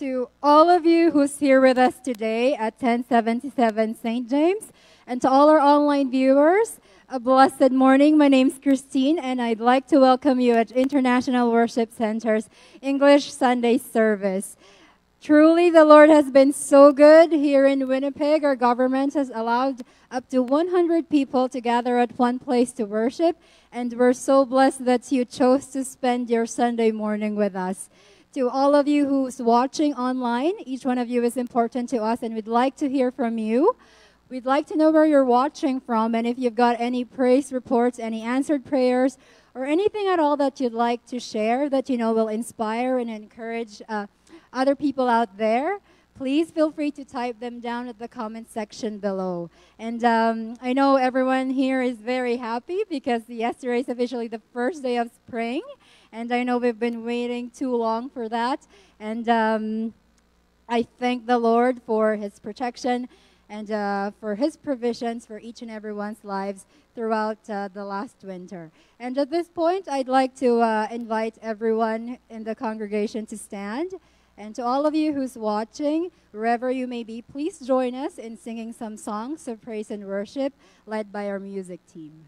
to all of you who's here with us today at 1077 St. James, and to all our online viewers, a blessed morning. My name's Christine, and I'd like to welcome you at International Worship Center's English Sunday service. Truly, the Lord has been so good here in Winnipeg. Our government has allowed up to 100 people to gather at one place to worship, and we're so blessed that you chose to spend your Sunday morning with us. To all of you who's watching online, each one of you is important to us, and we'd like to hear from you. We'd like to know where you're watching from, and if you've got any praise reports, any answered prayers, or anything at all that you'd like to share that you know will inspire and encourage other people out there, please feel free to type them down at the comment section below. And I know everyone here is very happy because yesterday is officially the first day of spring. And I know we've been waiting too long for that. And I thank the Lord for his protection and for his provisions for each and everyone's lives throughout the last winter. And at this point, I'd like to invite everyone in the congregation to stand. And to all of you who's watching, wherever you may be, please join us in singing some songs of praise and worship led by our music team.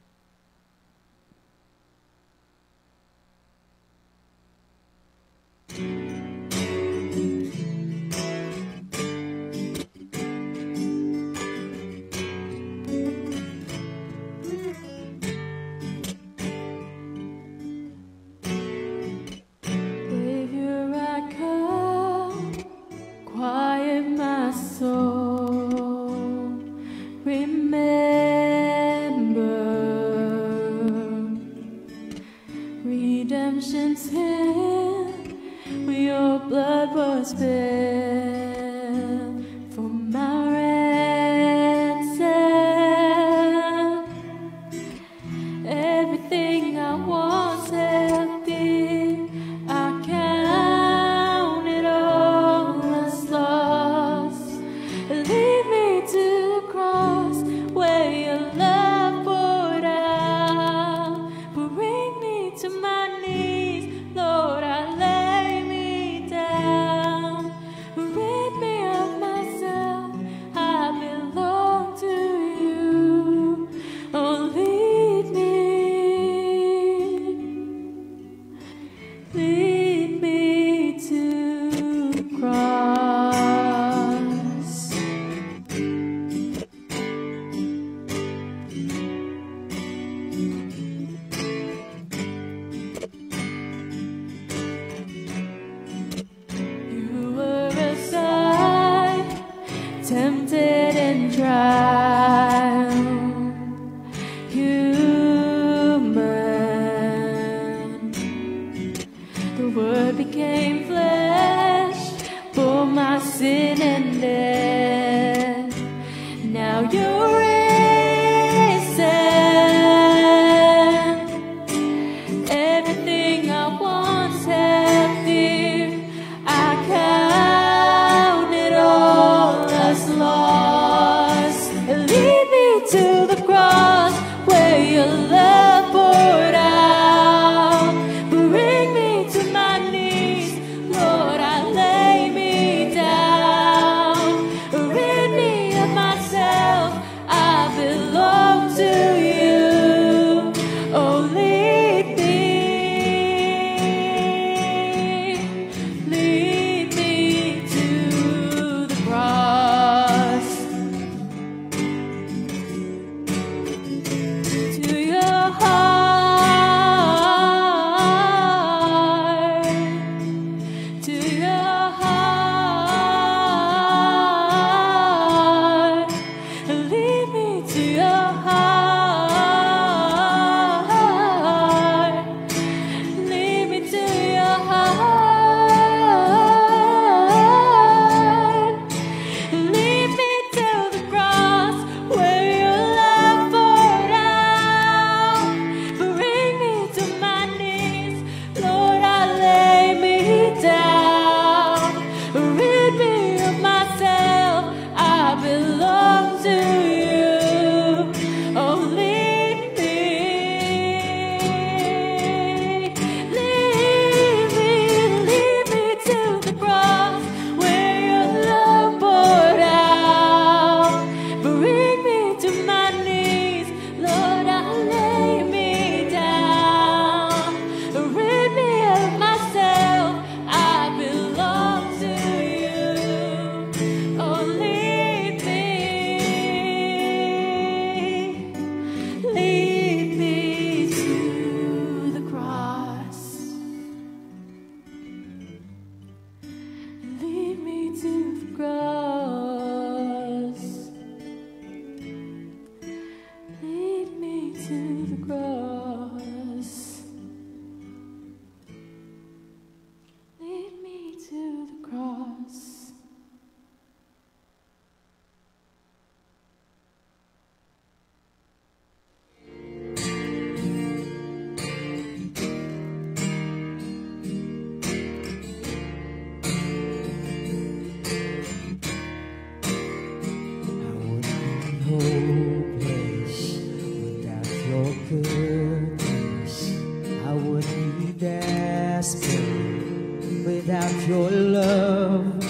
your love.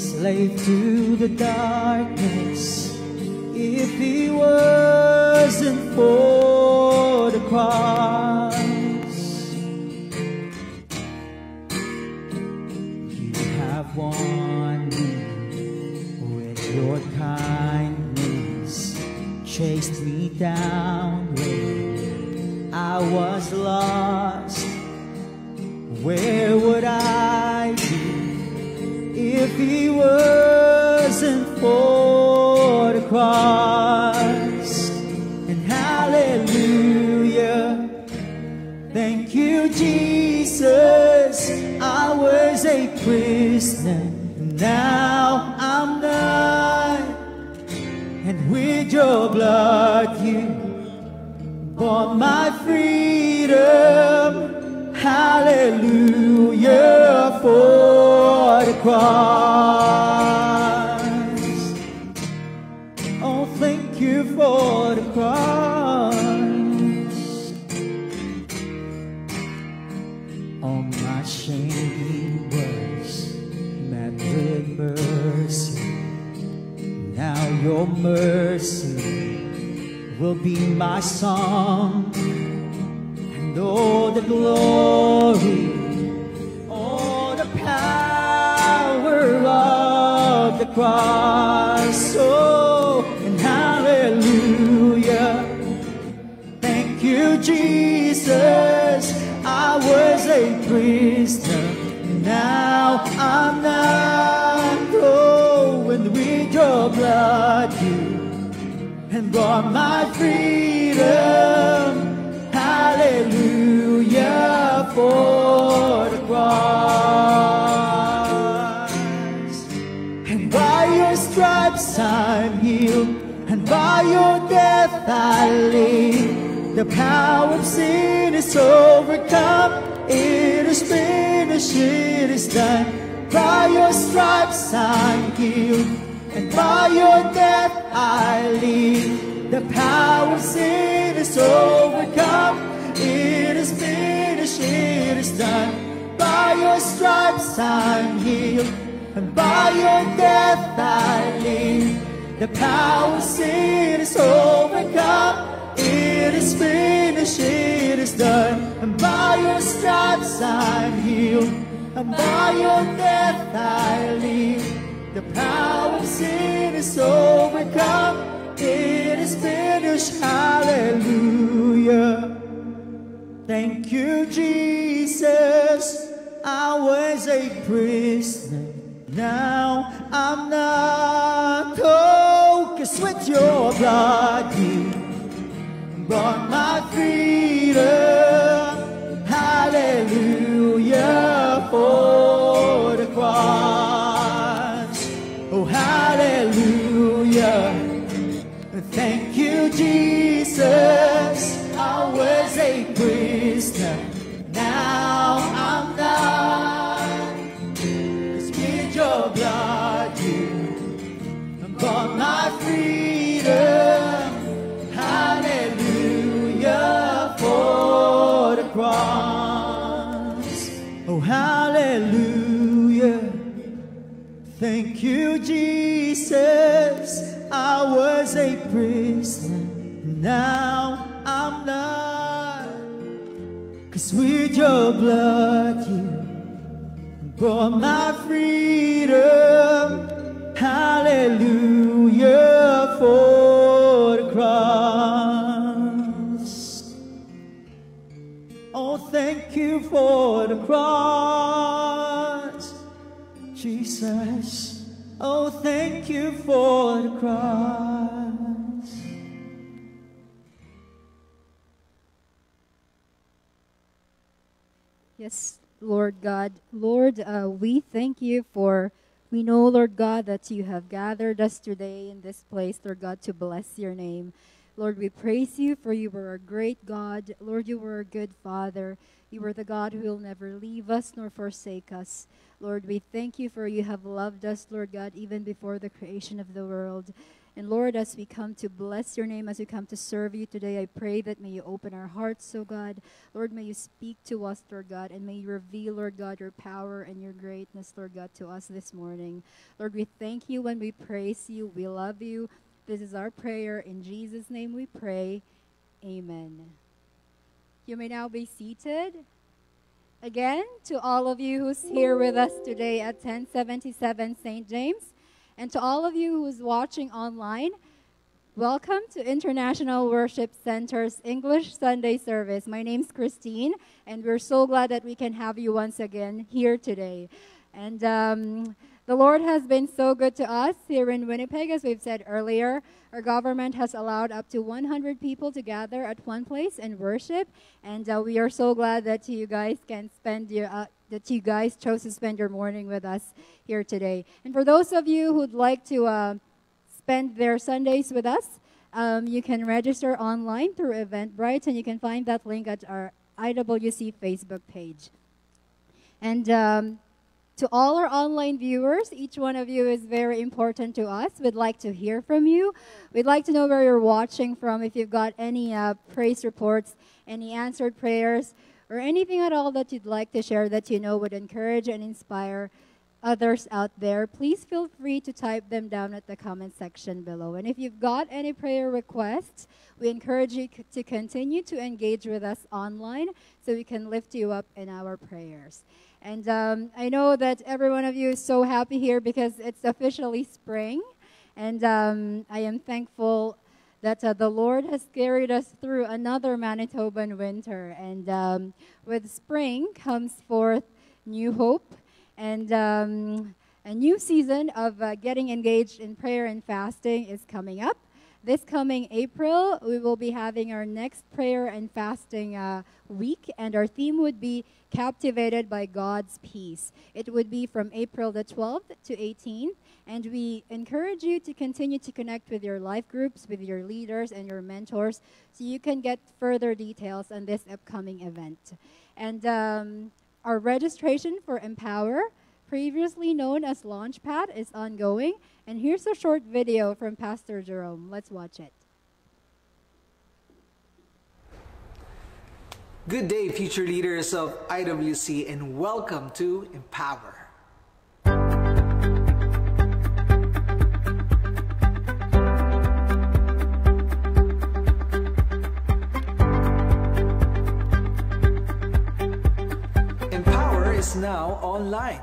Slave to the darkness. If it wasn't for the cross, you have won me with your kindness. Chased me down when I was lost. Where would I be if he wasn't for the cross? And hallelujah, thank you, Jesus. I was a prisoner, now I'm not. And with your blood you bought my freedom. Hallelujah for the cross. Oh, thank you for the cross. All my shame was met with mercy. Now your mercy will be my song. All the glory, all the power of the cross. Oh, and hallelujah, thank you, Jesus. I was a prisoner, now I'm not. Oh, and with your blood you and brought my freedom. Hallelujah for the cross. And by your stripes I'm healed, and by your death I live. The power of sin is overcome. It is finished, it is done. By your stripes I'm healed, and by your death I live. The power of sin is overcome. It is finished, it is done. By your stripes I'm healed, and by your death I live. The power of sin is overcome. It is finished, it is done. And by your stripes I'm healed, and by your death I live. The power of sin is overcome. It is finished, hallelujah. Thank you, Jesus. I was a prisoner, now I'm not. Oh, 'cause with your blood you brought my freedom. Hallelujah for the cross. Oh, hallelujah. Thank you, Jesus. I was a prisoner, now I'm not. 'Cause with your blood you bought my freedom. Hallelujah for the cross. Oh, hallelujah. Thank you, Jesus. I was a prisoner, now I'm not. 'Cause with your blood you bought my freedom. Hallelujah for the cross. Oh, thank you for the cross, Jesus. Oh, thank you for the cross. Yes, Lord God. Lord, we thank you for, we know, Lord God, that you have gathered us today in this place, Lord God, to bless your name. Lord, we praise you, for you were a great God. Lord, you were a good Father. You were the God who will never leave us nor forsake us. Lord, we thank you, for you have loved us, Lord God, even before the creation of the world. And Lord, as we come to bless your name, as we come to serve you today, I pray that may you open our hearts, oh God. Lord, may you speak to us, Lord God, and may you reveal, Lord God, your power and your greatness, Lord God, to us this morning. Lord, we thank you and we praise you. We love you. This is our prayer. In Jesus' name we pray. Amen. You may now be seated. Again, to all of you who's here with us today at 1077 St. James, and to all of you who's watching online, welcome to International Worship Center's English Sunday service. My name's Christine, and we're so glad that we can have you once again here today. And the Lord has been so good to us here in Winnipeg, as we've said earlier. Our government has allowed up to 100 people to gather at one place and worship, and we are so glad that you guys can spend your chose to spend your morning with us here today. And for those of you who'd like to spend their Sundays with us, you can register online through Eventbrite, and you can find that link at our IWC Facebook page. And to all our online viewers, each one of you is very important to us. We'd like to hear from you. We'd like to know where you're watching from, if you've got any praise reports, any answered prayers, or anything at all that you'd like to share that you know would encourage and inspire others out there. Please feel free to type them down at the comment section below. And if you've got any prayer requests, we encourage you to continue to engage with us online so we can lift you up in our prayers. And I know that every one of you is so happy here because it's officially spring. And I am thankful that the Lord has carried us through another Manitoban winter. And with spring comes forth new hope and a new season of getting engaged in prayer and fasting is coming up. This coming April, we will be having our next prayer and fasting week, and our theme would be Captivated by God's Peace. It would be from April the 12th to 18th, and we encourage you to continue to connect with your life groups, with your leaders and your mentors, so you can get further details on this upcoming event. And our registration for Empower, previously known as Launchpad, is ongoing. And here's a short video from Pastor Jerome. Let's watch it. Good day, future leaders of IWC, and welcome to Empower. Empower is now online.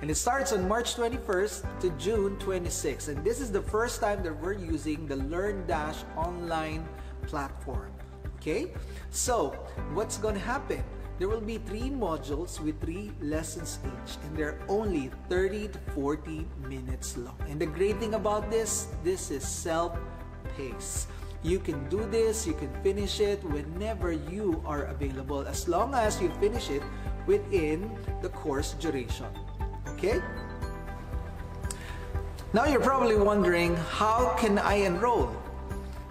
And it starts on March 21st to June 26th. And this is the first time that we're using the LearnDash online platform. Okay? So, what's going to happen? There will be 3 modules with 3 lessons each. And they're only 30 to 40 minutes long. And the great thing about this, this is self-paced. You can do this, you can finish it whenever you are available, as long as you finish it within the course duration. Okay? Now you're probably wondering, how can I enroll?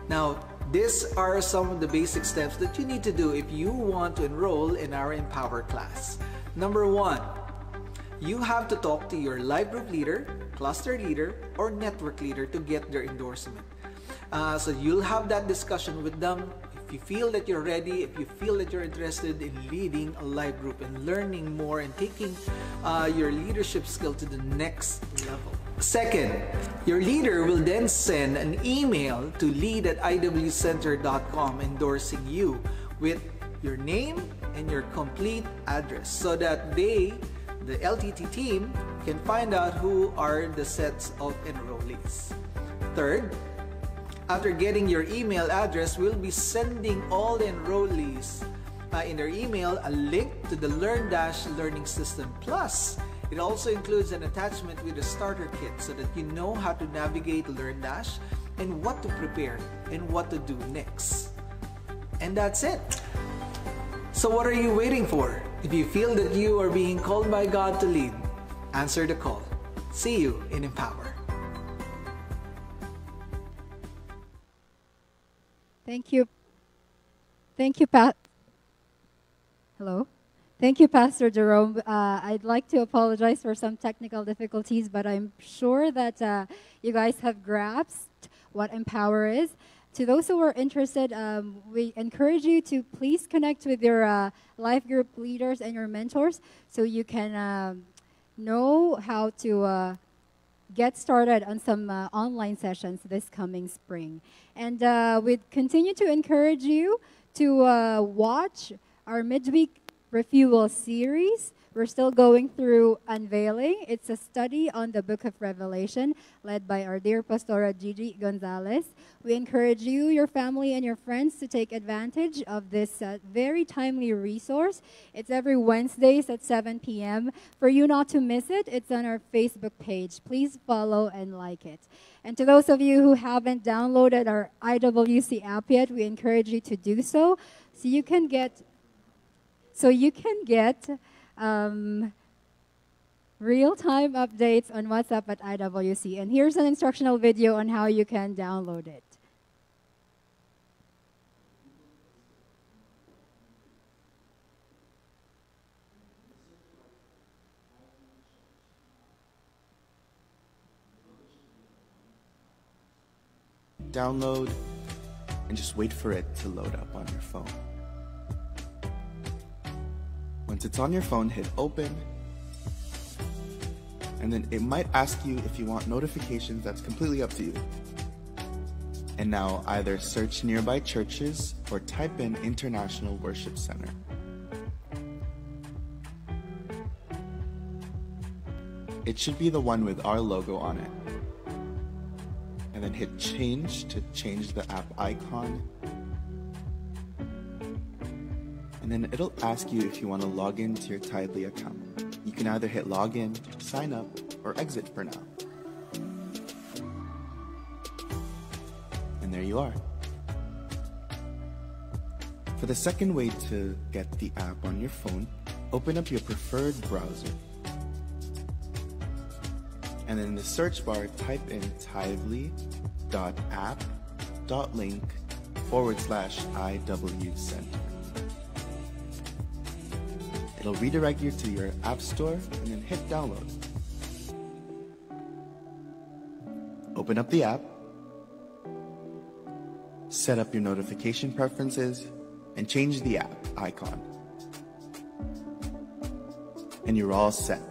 Now, these are some of the basic steps that you need to do if you want to enroll in our Empower class. Number 1, you have to talk to your life group leader, cluster leader, or network leader to get their endorsement. So you'll have that discussion with them. If you feel that you're ready, if you feel that you're interested in leading a life group and learning more and taking your leadership skill to the next level. Second, your leader will then send an email to lead@iwcenter.com endorsing you with your name and your complete address so that they, the LTT team, can find out who are the sets of enrollees. Third, after getting your email address, we'll be sending all the enrollees in their email a link to the LearnDash learning system. Plus, it also includes an attachment with a starter kit so that you know how to navigate LearnDash and what to prepare and what to do next. And that's it. So what are you waiting for? If you feel that you are being called by God to lead, answer the call. See you in Empower. Thank you. Thank you, Pat. Hello. Thank you, Pastor Jerome. I'd like to apologize for some technical difficulties, but I'm sure that you guys have grasped what Empower is. To those who are interested, we encourage you to please connect with your life group leaders and your mentors so you can know how to get started on some online sessions this coming spring. And we continue to encourage you to watch our midweek refuel series. We're still going through Unveiling. It's a study on the book of Revelation led by our dear Pastora Gigi Gonzalez. We encourage you, your family, and your friends to take advantage of this very timely resource. It's every Wednesdays at 7 p.m. For you not to miss it, it's on our Facebook page. Please follow and like it. And to those of you who haven't downloaded our IWC app yet, we encourage you to do so so you can get real-time updates on what's up at IWC. And here's an instructional video on how you can download it. Download and just wait for it to load up on your phone. Once it's on your phone, hit open, and then it might ask you if you want notifications. That's completely up to you. And now either search nearby churches or type in International Worship Centre. It should be the one with our logo on it. And then hit change to change the app icon. And then it'll ask you if you want to log in to your Tidely account. You can either hit login, sign up, or exit for now. And there you are. For the second way to get the app on your phone, open up your preferred browser. And then in the search bar, type in tidely.app.link/IWCenter. It'll redirect you to your app store and then hit download. Open up the app, set up your notification preferences, and change the app icon. And you're all set.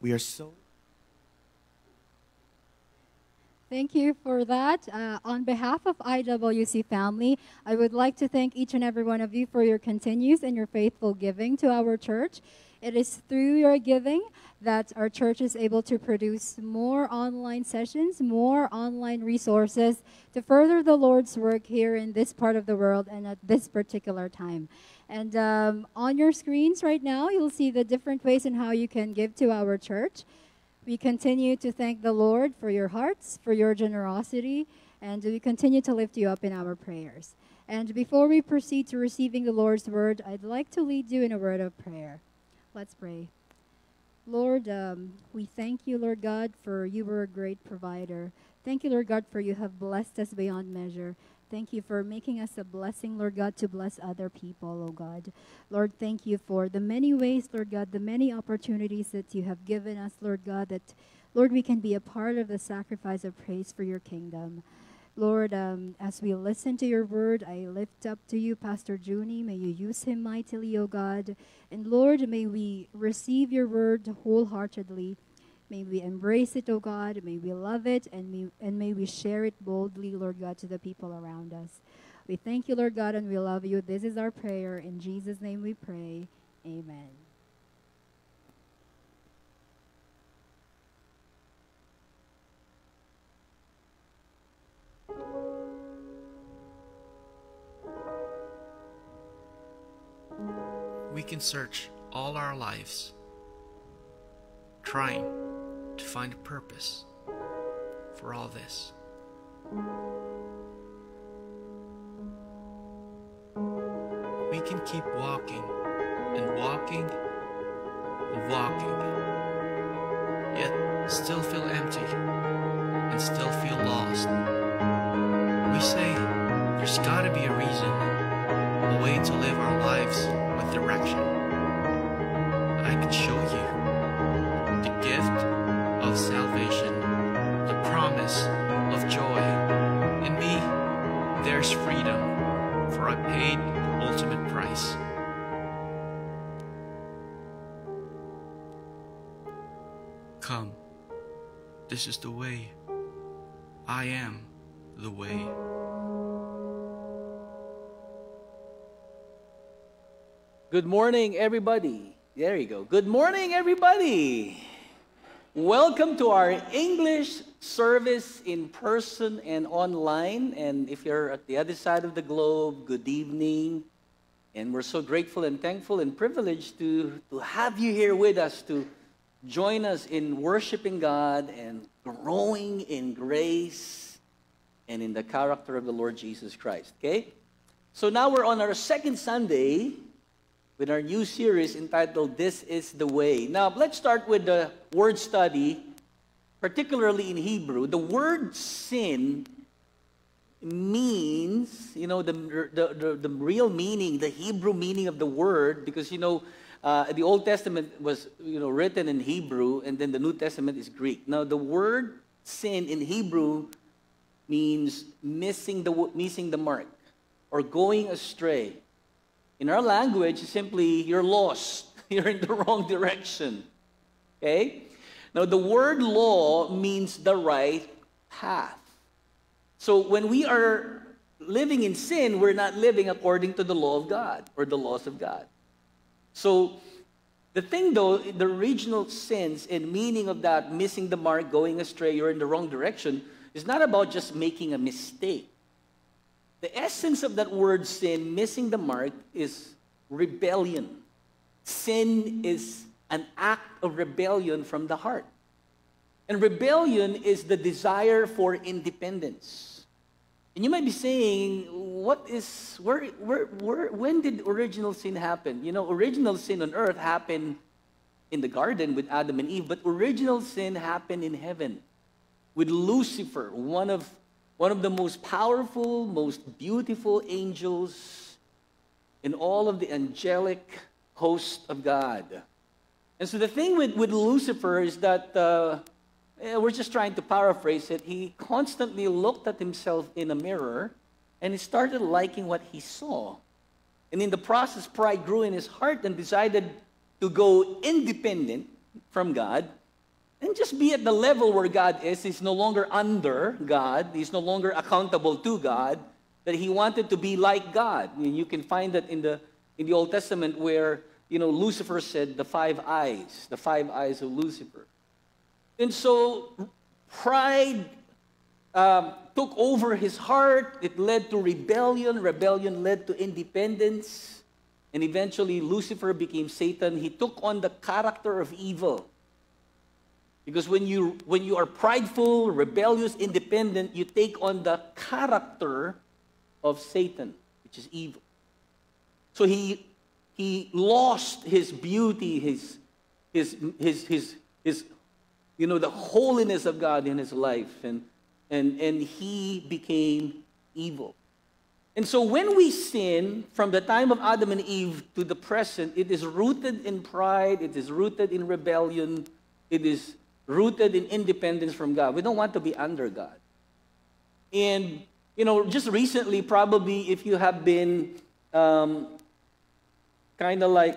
We are so... Thank you for that. On behalf of IWC family, I would like to thank each and every one of you for your continues and your faithful giving to our church. It is through your giving that our church is able to produce more online sessions, more online resources to further the Lord's work here in this part of the world and at this particular time. And on your screens right now, you'll see the different ways in how you can give to our church. We continue to thank the Lord for your hearts, for your generosity, and we continue to lift you up in our prayers. And before we proceed to receiving the Lord's word, I'd like to lead you in a word of prayer. Let's pray. Lord, we thank you, Lord God, for you were a great provider. Thank you, Lord God, for you have blessed us beyond measure. Thank you for making us a blessing, Lord God, to bless other people, oh God. Lord, thank you for the many ways, Lord God, the many opportunities that you have given us, Lord God, that, Lord, we can be a part of the sacrifice of praise for your kingdom. Lord, as we listen to your word, I lift up to you Pastor Junie. May you use him mightily, oh God. And Lord, may we receive your word wholeheartedly. May we embrace it, O God. May we love it, and may we share it boldly, Lord God, to the people around us. We thank you, Lord God, and we love you. This is our prayer. In Jesus' name we pray. Amen. We can search all our lives, trying to find a purpose for all this. We can keep walking and walking and walking, yet still feel empty and still feel lost. We say there's gotta be a reason, a way to live our lives with direction. I would show you the gift of salvation, the promise of joy. In me, there's freedom, for I paid the ultimate price. Come, this is the way. I am the way. Good morning, everybody. There you go. Good morning, everybody. Welcome to our English service in person and online. And if you're at the other side of the globe, good evening. And we're so grateful and thankful and privileged to have you here with us to join us in worshiping God and growing in grace and in the character of the Lord Jesus Christ. Okay? So now we're on our second Sunday with our new series entitled, This is the Way. Now, let's start with the word study, particularly in Hebrew. The word sin means, you know, the real meaning, the Hebrew meaning of the word, because, you know, the Old Testament was, you know, written in Hebrew, and then the New Testament is Greek. Now, the word sin in Hebrew means missing the mark or going astray. In our language, simply, you're lost. You're in the wrong direction. Okay? Now, the word law means the right path. So, when we are living in sin, we're not living according to the law of God or the laws of God. So, the thing though, the original sense and meaning of that, missing the mark, going astray, you're in the wrong direction, is not about just making a mistake. The essence of that word sin, missing the mark, is rebellion. Sin is an act of rebellion from the heart. And rebellion is the desire for independence. And you might be saying, when did original sin happen? You know, original sin on earth happened in the garden with Adam and Eve, but original sin happened in heaven with Lucifer, one of the most powerful, most beautiful angels in all of the angelic host of God. And so the thing with Lucifer is that, we're just trying to paraphrase it, he constantly looked at himself in a mirror, and he started liking what he saw. And in the process, pride grew in his heart and decided to go independent from God and just be at the level where God is. He's no longer under God. He's no longer accountable to God. That he wanted to be like God. And you can find that in the Old Testament where, you know, Lucifer said the five eyes of Lucifer. And so pride took over his heart. It led to rebellion. Rebellion led to independence. And eventually, Lucifer became Satan. He took on the character of evil. Because when you are prideful, rebellious, independent, you take on the character of Satan, which is evil. So he lost his beauty, his you know, the holiness of God in his life, and he became evil. And so when we sin, from the time of Adam and Eve to the present, it is rooted in pride, it is rooted in rebellion, it is rooted in independence from God. We don't want to be under God. And, you know, just recently, probably if you have been kind of like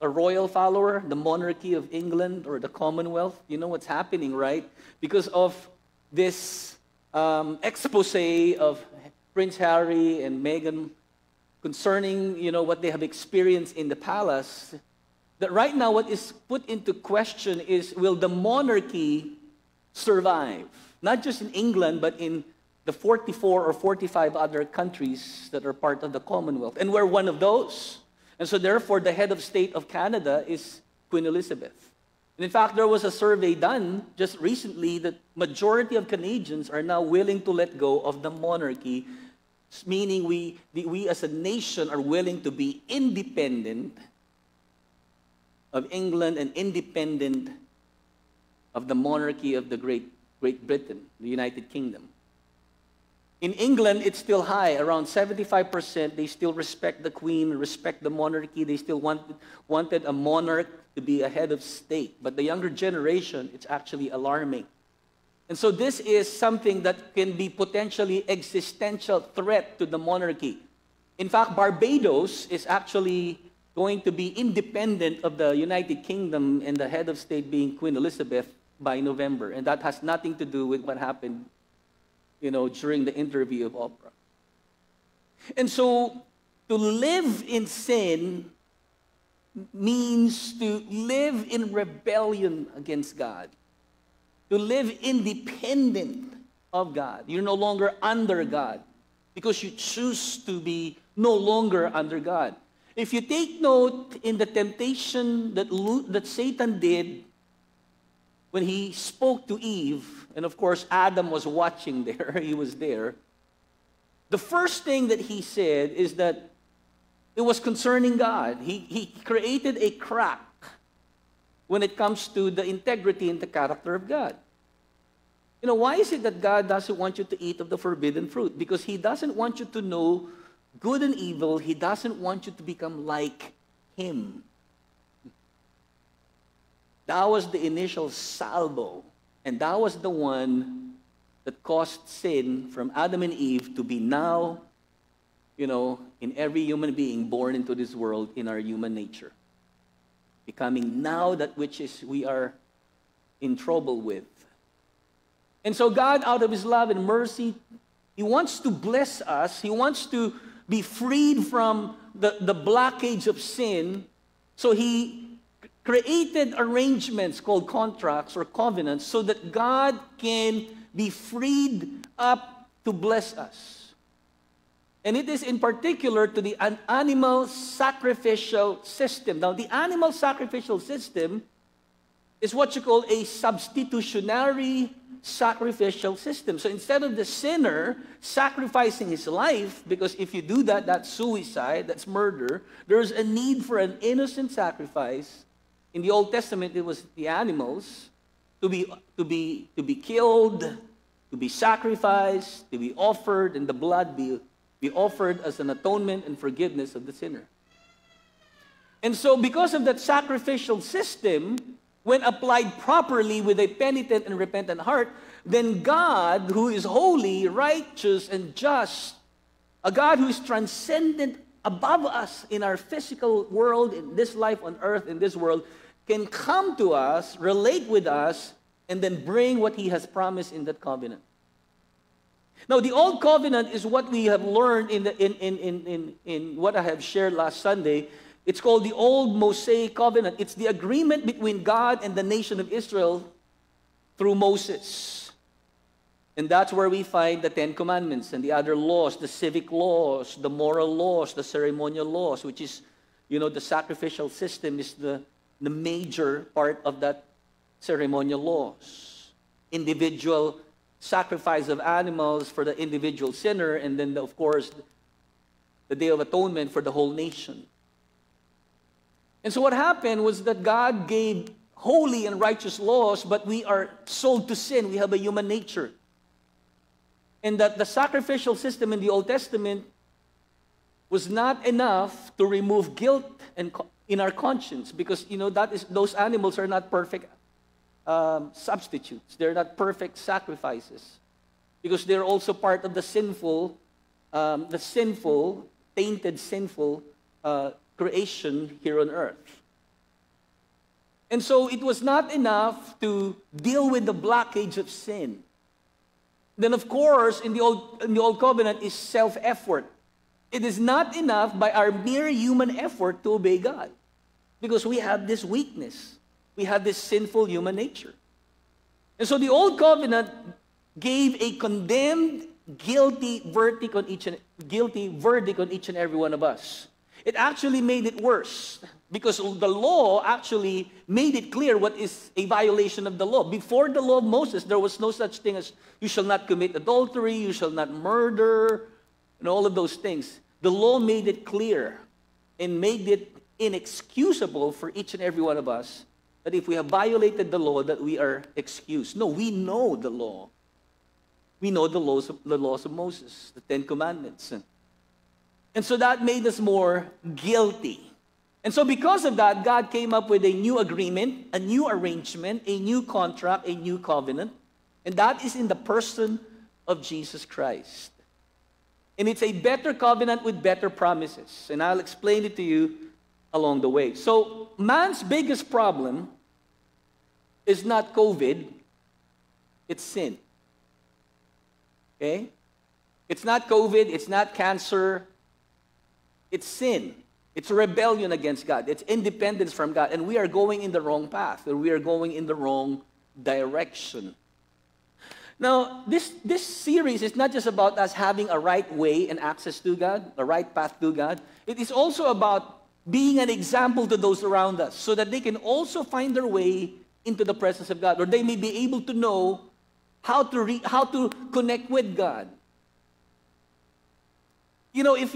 a royal follower, the monarchy of England or the Commonwealth, you know what's happening, right? Because of this expose of Prince Harry and Meghan concerning, you know, what they have experienced in the palace, that right now what is put into question is, will the monarchy survive? Not just in England, but in the 44 or 45 other countries that are part of the Commonwealth. And we're one of those. And so therefore, the head of state of Canada is Queen Elizabeth. And in fact, there was a survey done just recently that majority of Canadians are now willing to let go of the monarchy, meaning we as a nation are willing to be independent of England and independent of the monarchy of the Great Britain, the United Kingdom. In England, it's still high, around 75%. They still respect the queen, respect the monarchy. They still wanted a monarch to be a head of state. But the younger generation, it's actually alarming. And so this is something that can be potentially existential threat to the monarchy. In fact, Barbados is actually going to be independent of the United Kingdom and the head of state being Queen Elizabeth by November. And that has nothing to do with what happened, you know, during the interview of Oprah. And so to live in sin means to live in rebellion against God. To live independent of God. You're no longer under God because you choose to be no longer under God. If you take note in the temptation that Satan did when he spoke to Eve, and of course Adam was watching there, he was there, the first thing that he said is that it was concerning God. He created a crack when it comes to the integrity and the character of God. You know, why is it that God doesn't want you to eat of the forbidden fruit? Because he doesn't want you to know good and evil. He doesn't want you to become like him. That was the initial salvo. And that was the one that caused sin from Adam and Eve to be now, you know, in every human being born into this world in our human nature. Becoming now that which is we are in trouble with. And so God, out of his love and mercy, he wants to bless us. He wants to be freed from the blockage of sin. So he created arrangements called contracts or covenants so that God can be freed up to bless us. And it is in particular to the animal sacrificial system. Now, the animal sacrificial system is what you call a substitutionary sacrificial system. So instead of the sinner sacrificing his life, because if you do that, that's suicide, that's murder, there's a need for an innocent sacrifice. In the Old Testament, it was the animals to be killed, to be sacrificed, to be offered, and the blood be offered as an atonement and forgiveness of the sinner. And so because of that sacrificial system, when applied properly with a penitent and repentant heart, then God, who is holy, righteous, and just, a God who is transcendent above us in our physical world, in this life on earth, in this world, can come to us, relate with us, and then bring what he has promised in that covenant. Now, the old covenant is what we have learned in what I have shared last Sunday. It's called the Old Mosaic Covenant. It's the agreement between God and the nation of Israel through Moses. And that's where we find the Ten Commandments and the other laws, the civic laws, the moral laws, the ceremonial laws, which is, you know, the sacrificial system is the major part of that ceremonial laws. Individual sacrifice of animals for the individual sinner, and then, of course, the Day of Atonement for the whole nation. And so what happened was that God gave holy and righteous laws, but we are sold to sin. We have a human nature. And that the sacrificial system in the Old Testament was not enough to remove guilt in our conscience, because, you know, those animals are not perfect substitutes. They're not perfect sacrifices, because they're also part of the sinful, tainted creation here on earth. And so it was not enough to deal with the blockage of sin. Then, of course, in the old covenant is self-effort. It is not enough by our mere human effort to obey God, because we have this weakness. We have this sinful human nature. And so the old covenant gave a condemned, guilty verdict on each and every one of us. It actually made it worse, because the law actually made it clear what is a violation of the law. Before the law of Moses, there was no such thing as you shall not commit adultery, you shall not murder, and all of those things. The law made it clear and made it inexcusable for each and every one of us that if we have violated the law, that we are excused. No, we know the law. We know the laws of Moses, the Ten Commandments. And so that made us more guilty. And so because of that, God came up with a new agreement, a new arrangement, a new contract, a new covenant. And that is in the person of Jesus Christ. And it's a better covenant with better promises. And I'll explain it to you along the way. So man's biggest problem is not COVID, it's sin. Okay? It's not COVID, it's not cancer, it's sin. It's rebellion against God. It's independence from God. And we are going in the wrong path. Or we are going in the wrong direction. Now, this series is not just about us having a right way and access to God, a right path to God. It is also about being an example to those around us so that they can also find their way into the presence of God, or they may be able to know how to connect with God. You know, if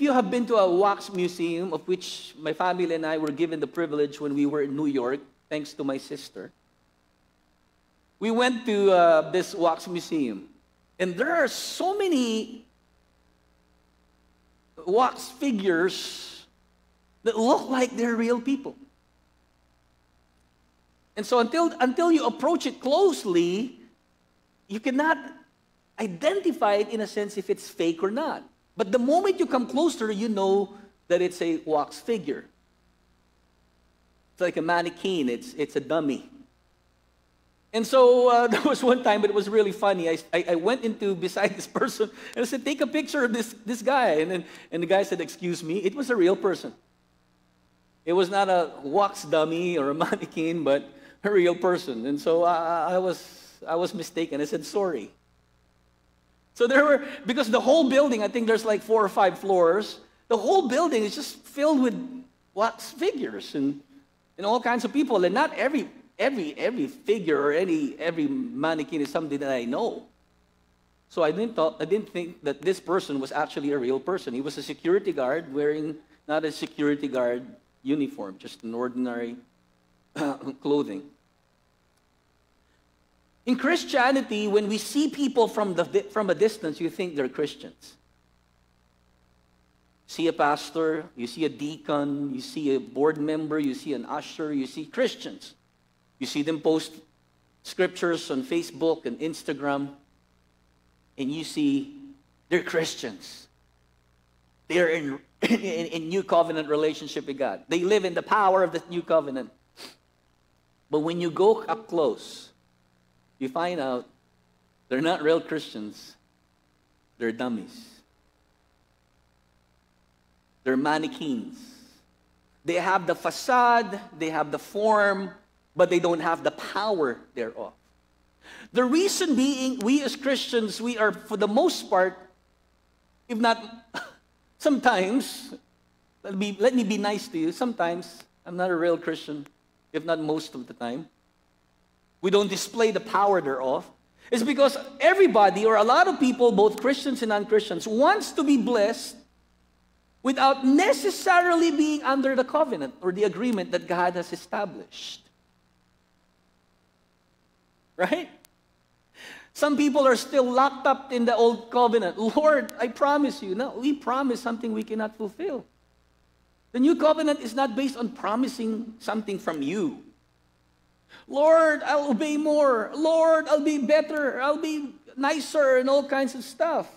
you have been to a wax museum, of which my family and I were given the privilege when we were in New York, thanks to my sister, we went to this wax museum. And there are so many wax figures that look like they're real people. And so until you approach it closely, you cannot identify it in a sense if it's fake or not. But the moment you come closer, you know that it's a wax figure. It's like a mannequin. It's a dummy. And so there was one time, it was really funny. I went into beside this person, and I said, take a picture of this guy. And the guy said, excuse me, it was a real person. It was not a wax dummy or a mannequin, but a real person. And so I was mistaken. I said, sorry. So there were, because the whole building, I think there's like 4 or 5 floors, the whole building is just filled with wax figures and all kinds of people. And not every figure or every mannequin is something that I know. So I didn't think that this person was actually a real person. He was a security guard wearing not a security guard uniform, just an ordinary clothing. In Christianity, when we see people from a distance, you think they're Christians. You see a pastor, you see a deacon, you see a board member, you see an usher, you see Christians. You see them post scriptures on Facebook and Instagram, and you see they're Christians. They're in new covenant relationship with God. They live in the power of the new covenant. But when you go up close, you find out they're not real Christians. They're dummies. They're mannequins. They have the facade, they have the form, but they don't have the power thereof. The reason being, we as Christians, we are for the most part, if not sometimes, let me be nice to you, sometimes I'm not a real Christian, if not most of the time. We don't display the power thereof. It's because everybody or a lot of people, both Christians and non-Christians, wants to be blessed without necessarily being under the covenant or the agreement that God has established. Right? Some people are still locked up in the old covenant. Lord, I promise you. No, we promise something we cannot fulfill. The new covenant is not based on promising something from you. Lord, I'll obey more. Lord, I'll be better. I'll be nicer and all kinds of stuff.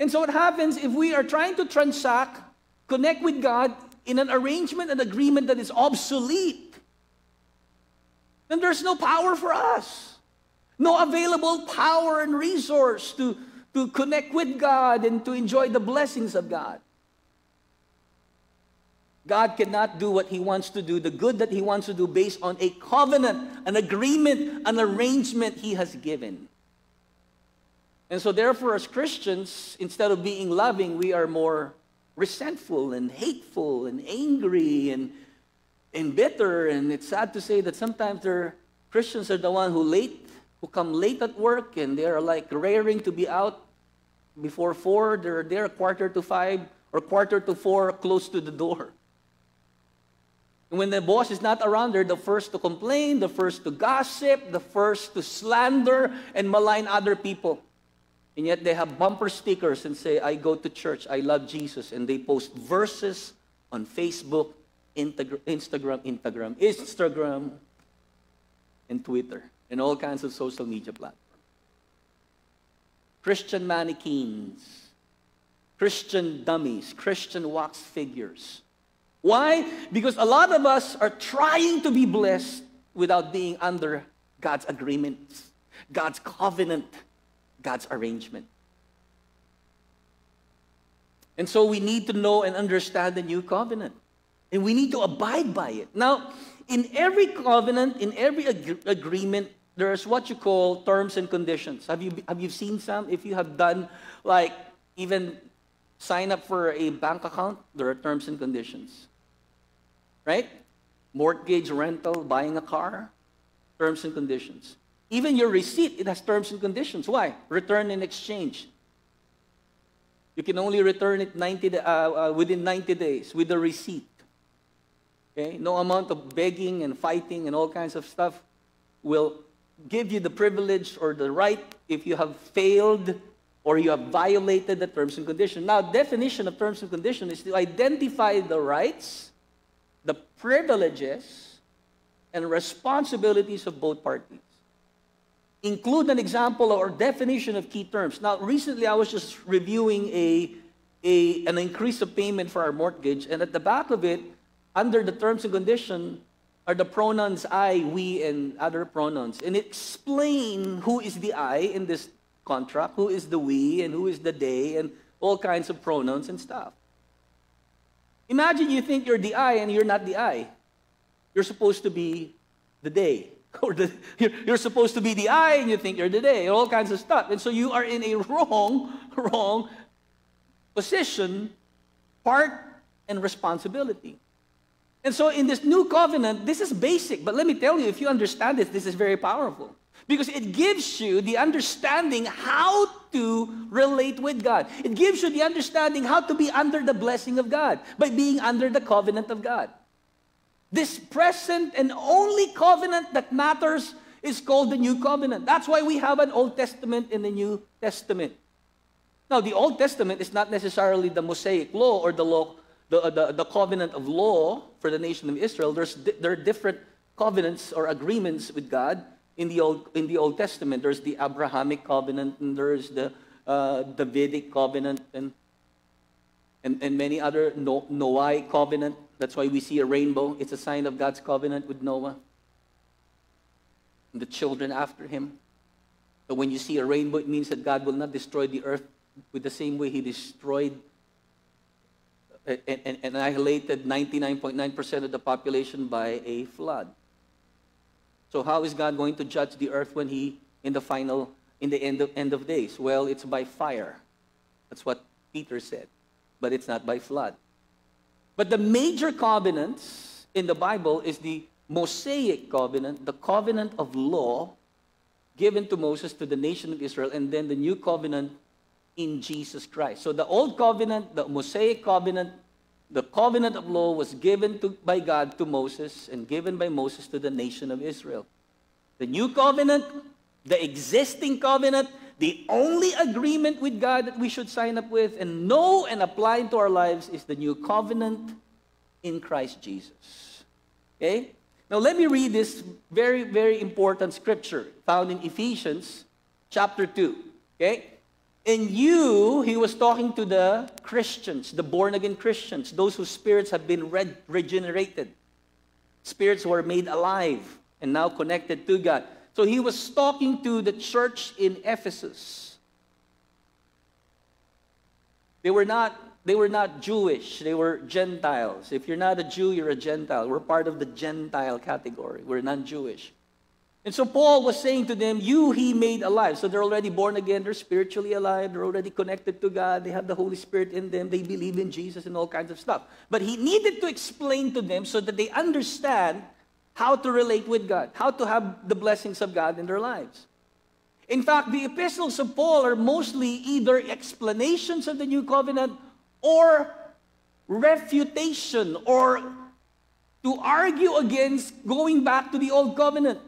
And so what happens if we are trying to transact, connect with God in an arrangement and agreement that is obsolete, then there's no power for us. No available power and resource to connect with God and to enjoy the blessings of God. God cannot do what he wants to do, the good that he wants to do, based on a covenant, an agreement, an arrangement he has given. And so therefore, as Christians, instead of being loving, we are more resentful and hateful and angry and bitter. And it's sad to say that sometimes Christians are the ones who come late at work, and they are like raring to be out before 4. They're there 4:45 or 4:45, close to the door. And when the boss is not around, they're the first to complain, the first to gossip, the first to slander and malign other people. And yet they have bumper stickers and say, I go to church, I love Jesus. And they post verses on Facebook, Instagram, and Twitter, and all kinds of social media platforms. Christian mannequins, Christian dummies, Christian wax figures. Why? Because a lot of us are trying to be blessed without being under God's agreement, God's covenant, God's arrangement. And so we need to know and understand the new covenant. And we need to abide by it. Now, in every covenant, in every agreement, there's what you call terms and conditions. Have you seen some? If you have done, like, even sign up for a bank account, there are terms and conditions. Right? Mortgage, rental, buying a car, terms and conditions. Even your receipt, it has terms and conditions. Why? Return and exchange. You can only return it within 90 days with a receipt. Okay? No amount of begging and fighting and all kinds of stuff will give you the privilege or the right if you have failed or you have violated the terms and conditions. Now, definition of terms and conditions is to identify the rights, the privileges, and responsibilities of both parties. Include an example or definition of key terms. Now, recently I was just reviewing an increase of payment for our mortgage, and at the back of it, under the terms and conditions, are the pronouns I, we, and other pronouns. And explain who is the I in this contract, who is the we, and who is the they, and all kinds of pronouns and stuff. Imagine you think you're the I and you're not the I. You're supposed to be the they. Or you're supposed to be the I and you think you're the they, all kinds of stuff. And so you are in a wrong position, part, and responsibility. And so in this new covenant, this is basic. But let me tell you, if you understand this is very powerful. Because it gives you the understanding how to relate with God. It gives you the understanding how to be under the blessing of God by being under the covenant of God. This present and only covenant that matters is called the New Covenant. That's why we have an Old Testament and a New Testament. Now, the Old Testament is not necessarily the Mosaic law or the covenant of law for the nation of Israel. There are different covenants or agreements with God in the Old Testament. There's the Abrahamic covenant, and there's the Davidic covenant, and many other Noahic covenant. That's why we see a rainbow. It's a sign of God's covenant with Noah and the children after him. But when you see a rainbow, it means that God will not destroy the earth with the same way he destroyed and annihilated 99.9% of the population by a flood. So how is God going to judge the earth when he, in the end of days? Well, it's by fire. That's what Peter said. But it's not by flood. But the major covenants in the Bible is the Mosaic covenant, the covenant of law given to Moses to the nation of Israel, and then the new covenant in Jesus Christ. So the old covenant, the Mosaic covenant, the covenant of law was given by God to Moses and given by Moses to the nation of Israel. The new covenant, the existing covenant, the only agreement with God that we should sign up with and know and apply into our lives is the new covenant in Christ Jesus. Okay? Now let me read this very, very important scripture found in Ephesians chapter 2. Okay? And you, he was talking to the Christians, the born-again Christians, those whose spirits have been regenerated. Spirits who are made alive and now connected to God. So he was talking to the church in Ephesus. They were not Jewish. They were Gentiles. If you're not a Jew, you're a Gentile. We're part of the Gentile category. We're non-Jewish. And so Paul was saying to them, you he made alive. So they're already born again. They're spiritually alive. They're already connected to God. They have the Holy Spirit in them. They believe in Jesus and all kinds of stuff. But he needed to explain to them so that they understand how to relate with God, how to have the blessings of God in their lives. In fact, the epistles of Paul are mostly either explanations of the new covenant or refutation or to argue against going back to the old covenant.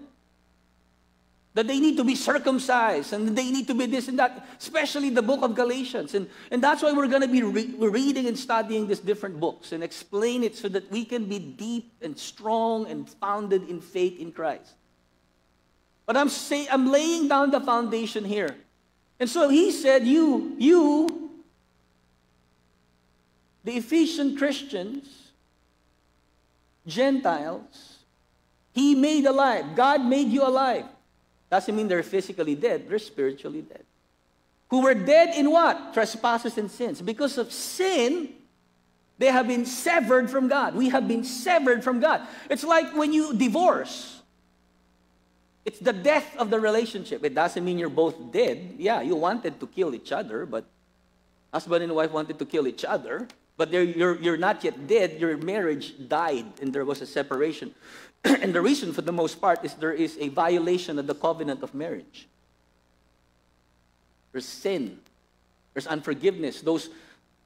that they need to be circumcised, and they need to be this and that, especially the book of Galatians. And that's why we're going to be reading and studying these different books and explain it so that we can be deep and strong and founded in faith in Christ. But I'm laying down the foundation here. And so he said, you, the Ephesian Christians, Gentiles, he made alive. God made you alive. Doesn't mean they're physically dead. They're spiritually dead. Who were dead in what? Trespasses and sins. Because of sin, they have been severed from God. We have been severed from God. It's like when you divorce. It's the death of the relationship. It doesn't mean you're both dead. Yeah, you wanted to kill each other, but husband and wife wanted to kill each other. But you're not yet dead. Your marriage died, and there was a separation. And the reason, for the most part, is there is a violation of the covenant of marriage. There's sin. There's unforgiveness. Those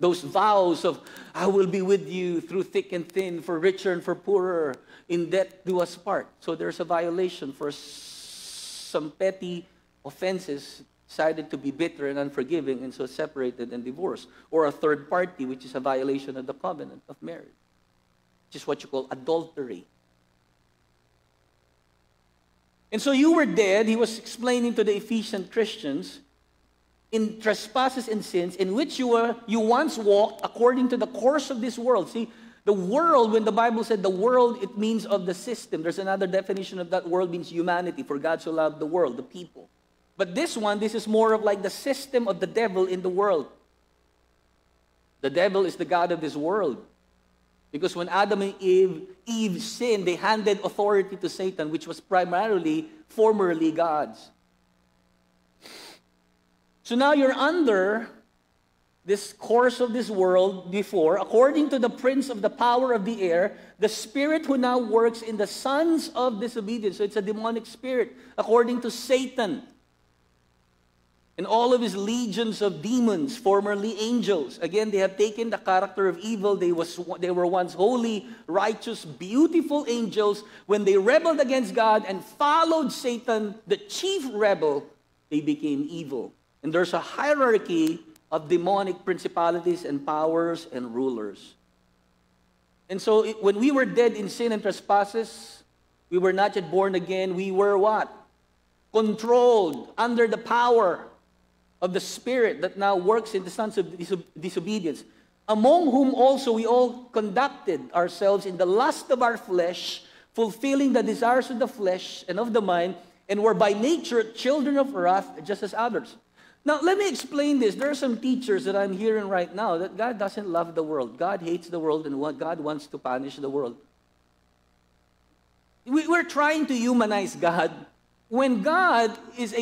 vows of, I will be with you through thick and thin, for richer and for poorer, in debt do us part. So there's a violation for some petty offenses, decided to be bitter and unforgiving, and so separated and divorced. Or a third party, which is a violation of the covenant of marriage, which is what you call adultery. And so you were dead, he was explaining to the Ephesian Christians, in trespasses and sins, in which you once walked according to the course of this world. See, the world, when the Bible said the world, it means of the system. There's another definition of that world, means humanity, for God so loved the world, the people. But this one, this is more of like the system of the devil in the world. The devil is the god of this world. Because when Adam and Eve sinned, they handed authority to Satan, which was primarily, formerly God's. So now you're under this course of this world before, according to the prince of the power of the air, the spirit who now works in the sons of disobedience. So it's a demonic spirit, according to Satan. And all of his legions of demons, formerly angels. Again, they have taken the character of evil. They were once holy, righteous, beautiful angels. When they rebelled against God and followed Satan, the chief rebel, they became evil. And there's a hierarchy of demonic principalities and powers and rulers. And so when we were dead in sin and trespasses, we were not yet born again. We were what? Controlled under the power of the spirit that now works in the sons of disobedience, among whom also we all conducted ourselves in the lust of our flesh, fulfilling the desires of the flesh and of the mind, and were by nature children of wrath, just as others. Now, let me explain this. There are some teachers that I'm hearing right now that God doesn't love the world. God hates the world, and God wants to punish the world. We're trying to humanize God. When God has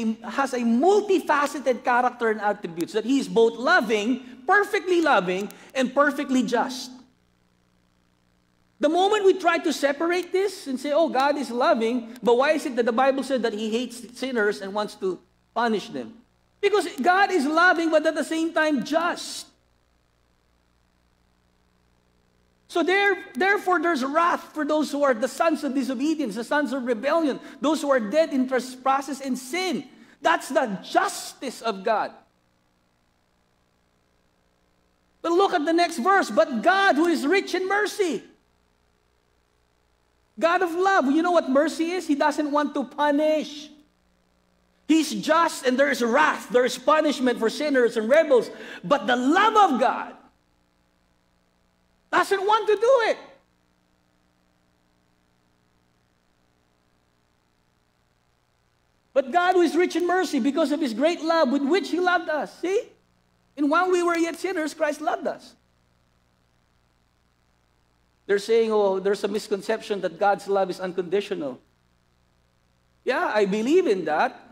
a multifaceted character and attributes, that he is both loving, and perfectly just. The moment we try to separate this and say, oh, God is loving, but why is it that the Bible said that he hates sinners and wants to punish them? Because God is loving, but at the same time just. So therefore, there's wrath for those who are the sons of disobedience, the sons of rebellion, those who are dead in trespasses and sin. That's the justice of God. But look at the next verse. But God, who is rich in mercy, God of love, you know what mercy is? He doesn't want to punish. He's just, and there is wrath, there is punishment for sinners and rebels. But the love of God doesn't want to do it. But God, who is rich in mercy, because of his great love with which he loved us. See? And while we were yet sinners, Christ loved us. They're saying, oh, there's a misconception that God's love is unconditional. Yeah, I believe in that.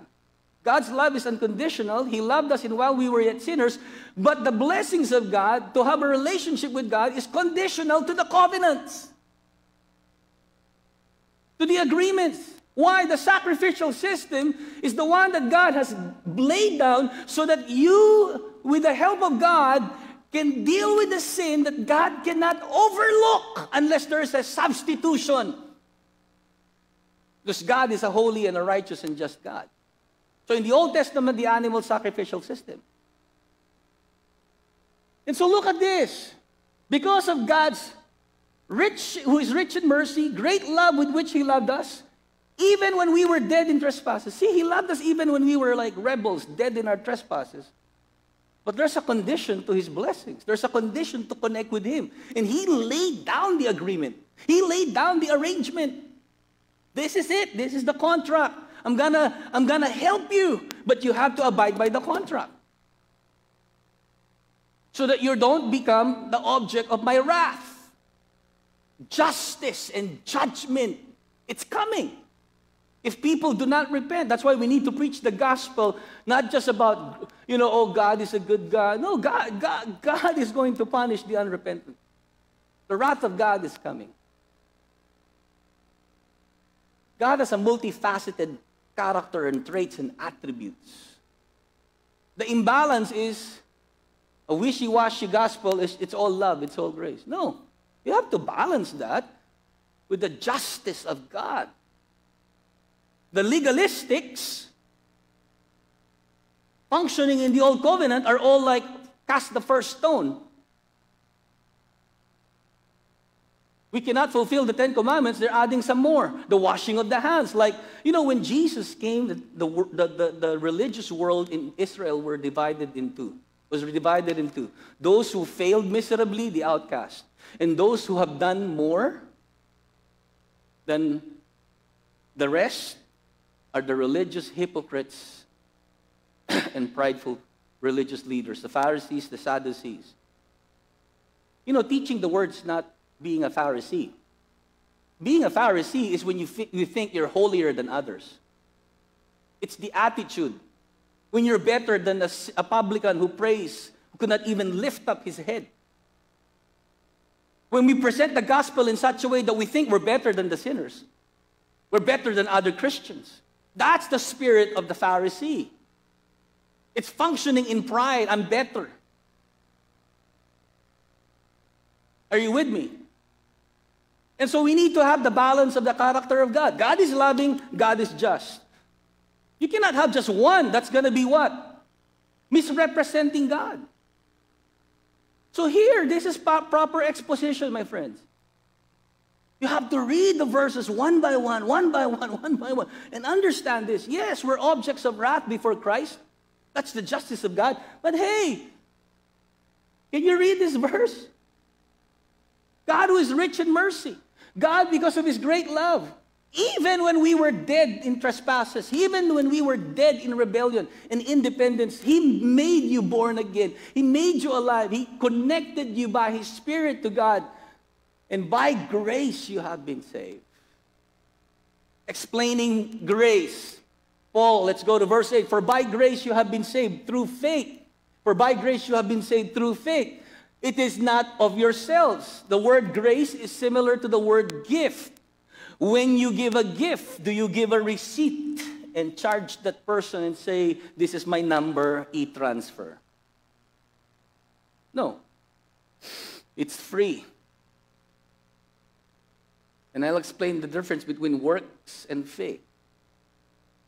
God's love is unconditional. He loved us and while we were yet sinners. But the blessings of God, to have a relationship with God, is conditional to the covenants, to the agreements. Why? The sacrificial system is the one that God has laid down so that you, with the help of God, can deal with the sin that God cannot overlook unless there is a substitution. Because God is a holy and a righteous and just God. So in the Old Testament, the animal sacrificial system. And so look at this. Because of God's rich, who is rich in mercy, great love with which He loved us, even when we were dead in trespasses. See, He loved us even when we were like rebels, dead in our trespasses. But there's a condition to His blessings. There's a condition to connect with Him. And He laid down the agreement. He laid down the arrangement. This is it. This is the contract. I'm gonna help you, but you have to abide by the contract. So that you don't become the object of my wrath. Justice and judgment. It's coming. If people do not repent, that's why we need to preach the gospel, not just about, you know, oh, God is a good God. No, God is going to punish the unrepentant. The wrath of God is coming. God has a multifaceted character and traits and attributes. The imbalance is a wishy-washy gospel, it's all love, it's all grace. No, you have to balance that with the justice of God. The legalistics functioning in the Old Covenant are all like, cast the first stone. We cannot fulfill the 10 Commandments, they're adding some more. The washing of the hands. Like, you know, when Jesus came, the religious world in Israel were divided in two. Was divided in two. Those who failed miserably, the outcast. And those who have done more than the rest are the religious hypocrites and prideful religious leaders, the Pharisees, the Sadducees. You know, teaching the word's not being a Pharisee. Being a Pharisee is when you think you're holier than others. It's the attitude. When you're better than a publican who prays, who could not even lift up his head. When we present the gospel in such a way that we think we're better than the sinners. We're better than other Christians. That's the spirit of the Pharisee. It's functioning in pride. I'm better. Are you with me? And so we need to have the balance of the character of God. God is loving. God is just. You cannot have just one. That's going to be what? Misrepresenting God. So here, this is proper exposition, my friends. You have to read the verses one by one, and understand this. Yes, we're objects of wrath before Christ. That's the justice of God. But hey, can you read this verse? God who is rich in mercy. God, because of His great love, even when we were dead in trespasses, even when we were dead in rebellion and independence, He made you born again. He made you alive. He connected you by His Spirit to God. And by grace, you have been saved. Explaining grace. Paul, let's go to verse 8. For by grace you have been saved through faith. For by grace you have been saved through faith. It is not of yourselves. The word grace is similar to the word gift. When you give a gift, do you give a receipt and charge that person and say, this is my number, e-transfer? No. It's free. And I'll explain the difference between works and faith.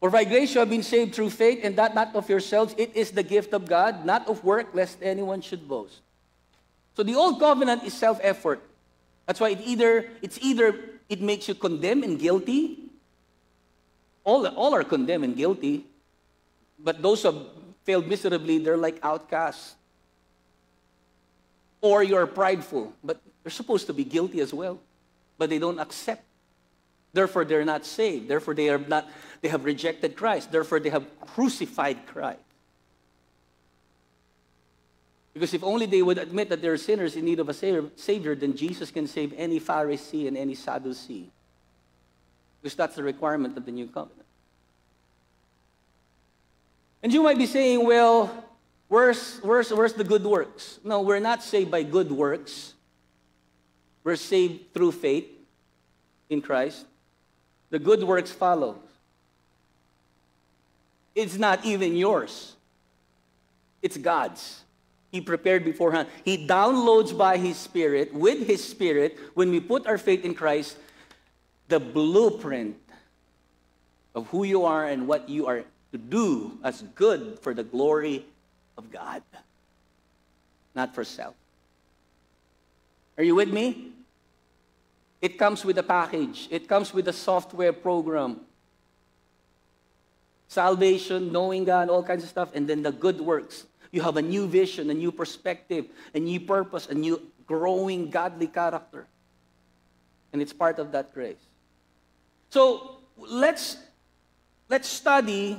For by grace you have been saved through faith, and that not of yourselves. It is the gift of God, not of work, lest anyone should boast. So the old covenant is self-effort. That's why it makes you condemned and guilty. All are condemned and guilty. But those who have failed miserably, they're like outcasts. Or you're prideful, but they're supposed to be guilty as well. But they don't accept. Therefore, they're not saved. Therefore, they have rejected Christ. Therefore, they have crucified Christ. Because if only they would admit that they're sinners in need of a Savior, then Jesus can save any Pharisee and any Sadducee. Because that's the requirement of the New Covenant. And you might be saying, well, where's the good works? No, we're not saved by good works. We're saved through faith in Christ. The good works follow. It's not even yours. It's God's. He prepared beforehand. He downloads by His Spirit, with His Spirit, when we put our faith in Christ, the blueprint of who you are and what you are to do as good for the glory of God, not for self. Are you with me? It comes with a package. It comes with a software program. Salvation, knowing God, all kinds of stuff, and then the good works. You have a new vision, a new perspective, a new purpose, a new growing godly character. And it's part of that grace. So let's study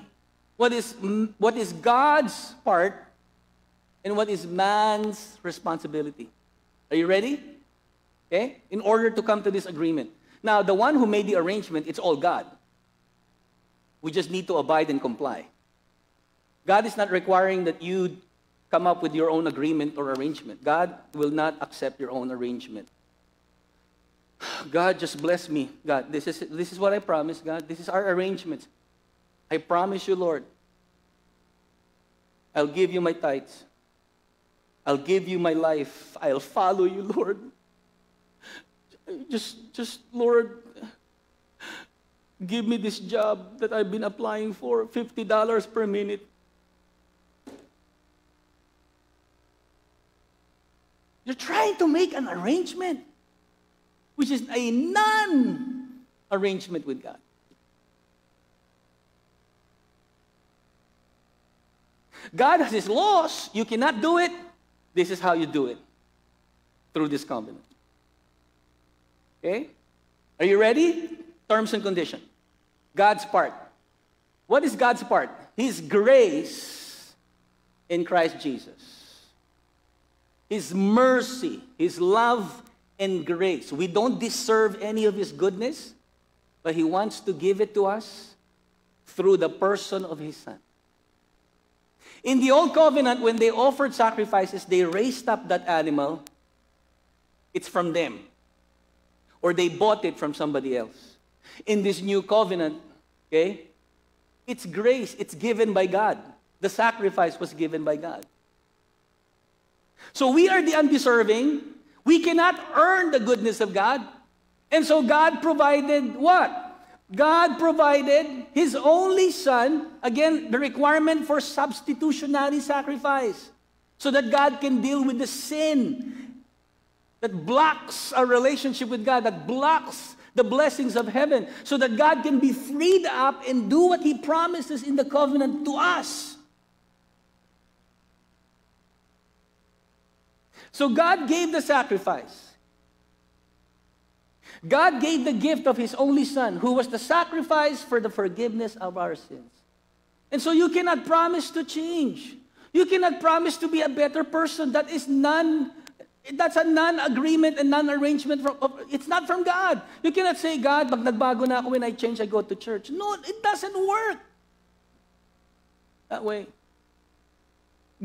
what is God's part and what is man's responsibility. Are you ready? Okay? In order to come to this agreement. Now, the one who made the arrangement, it's all God. We just need to abide and comply. God is not requiring that you come up with your own agreement or arrangement. God will not accept your own arrangement. God, just bless me. God, this is what I promise, God. This is our arrangement. I promise you, Lord, I'll give you my tithes. I'll give you my life. I'll follow you, Lord. Just, Lord, give me this job that I've been applying for, $50 per minute. You're trying to make an arrangement, which is a non-arrangement with God. God has his laws. You cannot do it. This is how you do it, through this covenant. Okay? Are you ready? Terms and conditions. God's part. What is God's part? His grace in Christ Jesus. His mercy, his love and grace. We don't deserve any of his goodness, but he wants to give it to us through the person of his Son. In the Old Covenant, when they offered sacrifices, they raised up that animal. It's from them. Or they bought it from somebody else. In this new covenant, okay, it's grace. It's given by God. The sacrifice was given by God. So we are the undeserving. We cannot earn the goodness of God. And so God provided what? God provided his only Son. Again, the requirement for substitutionary sacrifice, so that God can deal with the sin that blocks our relationship with God, that blocks the blessings of heaven, so that God can be freed up and do what he promises in the covenant to us. So God gave the sacrifice. God gave the gift of his only Son, who was the sacrifice for the forgiveness of our sins. And so you cannot promise to change. You cannot promise to be a better person. That is That's a non-agreement and non-arrangement. It's not from God. You cannot say, God, pag nagbago na ako, when I change, I go to church. No, it doesn't work that way.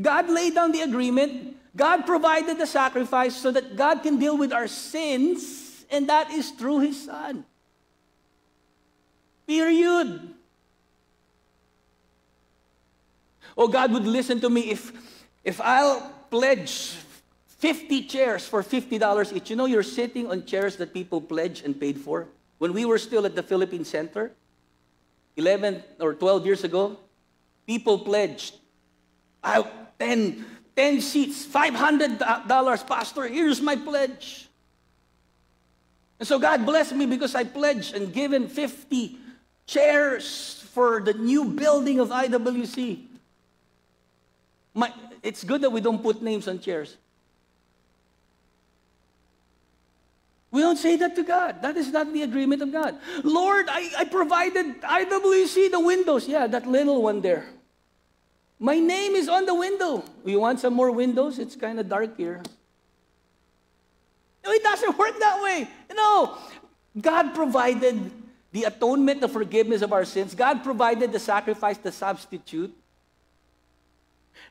God laid down the agreement. God provided the sacrifice so that God can deal with our sins, and that is through his Son. Period. Oh, God would listen to me if I'll pledge 50 chairs for $50 each. You know, you're sitting on chairs that people pledged and paid for. When we were still at the Philippine Center, 11 or 12 years ago, people pledged 10 seats, $500, Pastor, here's my pledge. And so God blessed me because I pledged and given 50 chairs for the new building of IWC. It's good that we don't put names on chairs. We don't say that to God. That is not the agreement of God. Lord, I provided IWC the windows. Yeah, that little one there. My name is on the window. You want some more windows? It's kind of dark here. No, it doesn't work that way. No. God provided the atonement, the forgiveness of our sins. God provided the sacrifice, the substitute.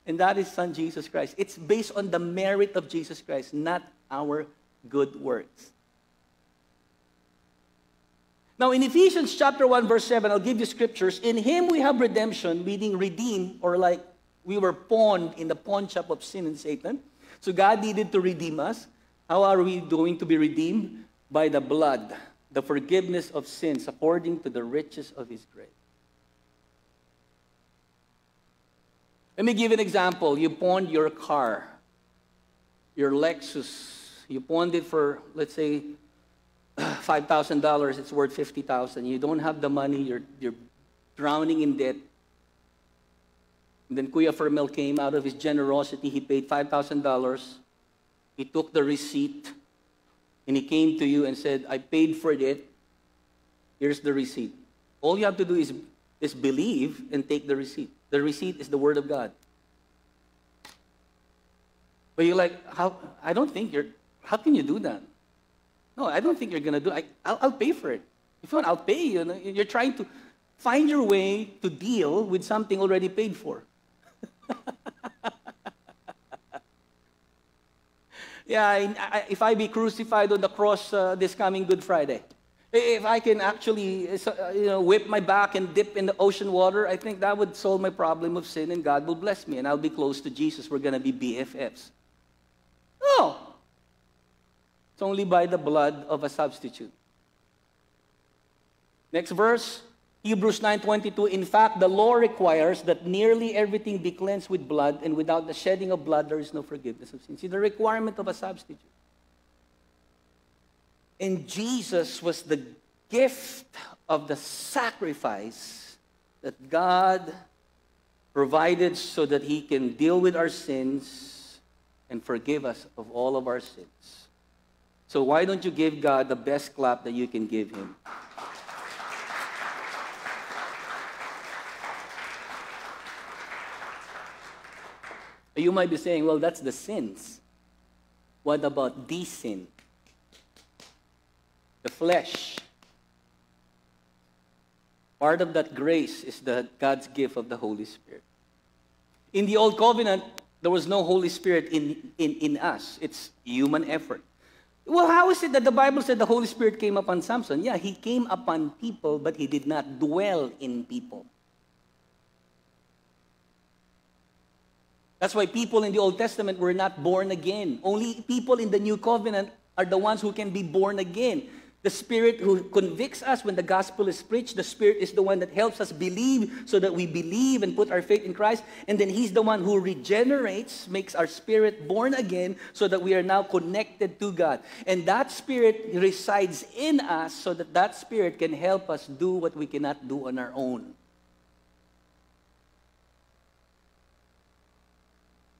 And that is Son Jesus Christ. It's based on the merit of Jesus Christ, not our good works. Now, in Ephesians chapter 1, verse 7, I'll give you scriptures. In him we have redemption, meaning redeem, or like we were pawned in the pawn shop of sin and Satan. So God needed to redeem us. How are we going to be redeemed? By the blood, the forgiveness of sins, according to the riches of his grace. Let me give an example. You pawned your car, your Lexus. You pawned it for, let's say, $5,000. It's worth $50,000. You don't have the money. You're drowning in debt. And then Kuya Fermel came out of his generosity. He paid $5,000. He took the receipt. And he came to you and said, I paid for it. Here's the receipt. All you have to do is believe and take the receipt. The receipt is the Word of God. But you're like, how can you do that? No, I don't think you're going to do it. I'll pay for it. If you want, I'll pay you. You're trying to find your way to deal with something already paid for. Yeah, if I be crucified on the cross this coming Good Friday, if I can actually whip my back and dip in the ocean water, I think that would solve my problem of sin and God will bless me and I'll be close to Jesus. We're going to be BFFs. No. It's only by the blood of a substitute. Next verse, Hebrews 9:22. In fact, the law requires that nearly everything be cleansed with blood, and without the shedding of blood, there is no forgiveness of sins. See, the requirement of a substitute. And Jesus was the gift of the sacrifice that God provided so that He can deal with our sins and forgive us of all of our sins. So why don't you give God the best clap that you can give Him? You might be saying, well, that's the sins. What about the sin? The flesh. Part of that grace is God's gift of the Holy Spirit. In the Old Covenant, there was no Holy Spirit in us. It's human effort. Well, how is it that the Bible said the Holy Spirit came upon Samson? Yeah, he came upon people, but he did not dwell in people. That's why people in the Old Testament were not born again. Only people in the New Covenant are the ones who can be born again. The Spirit who convicts us when the gospel is preached. The Spirit is the one that helps us believe so that we believe and put our faith in Christ. And then He's the one who regenerates, makes our spirit born again so that we are now connected to God. And that Spirit resides in us so that that Spirit can help us do what we cannot do on our own.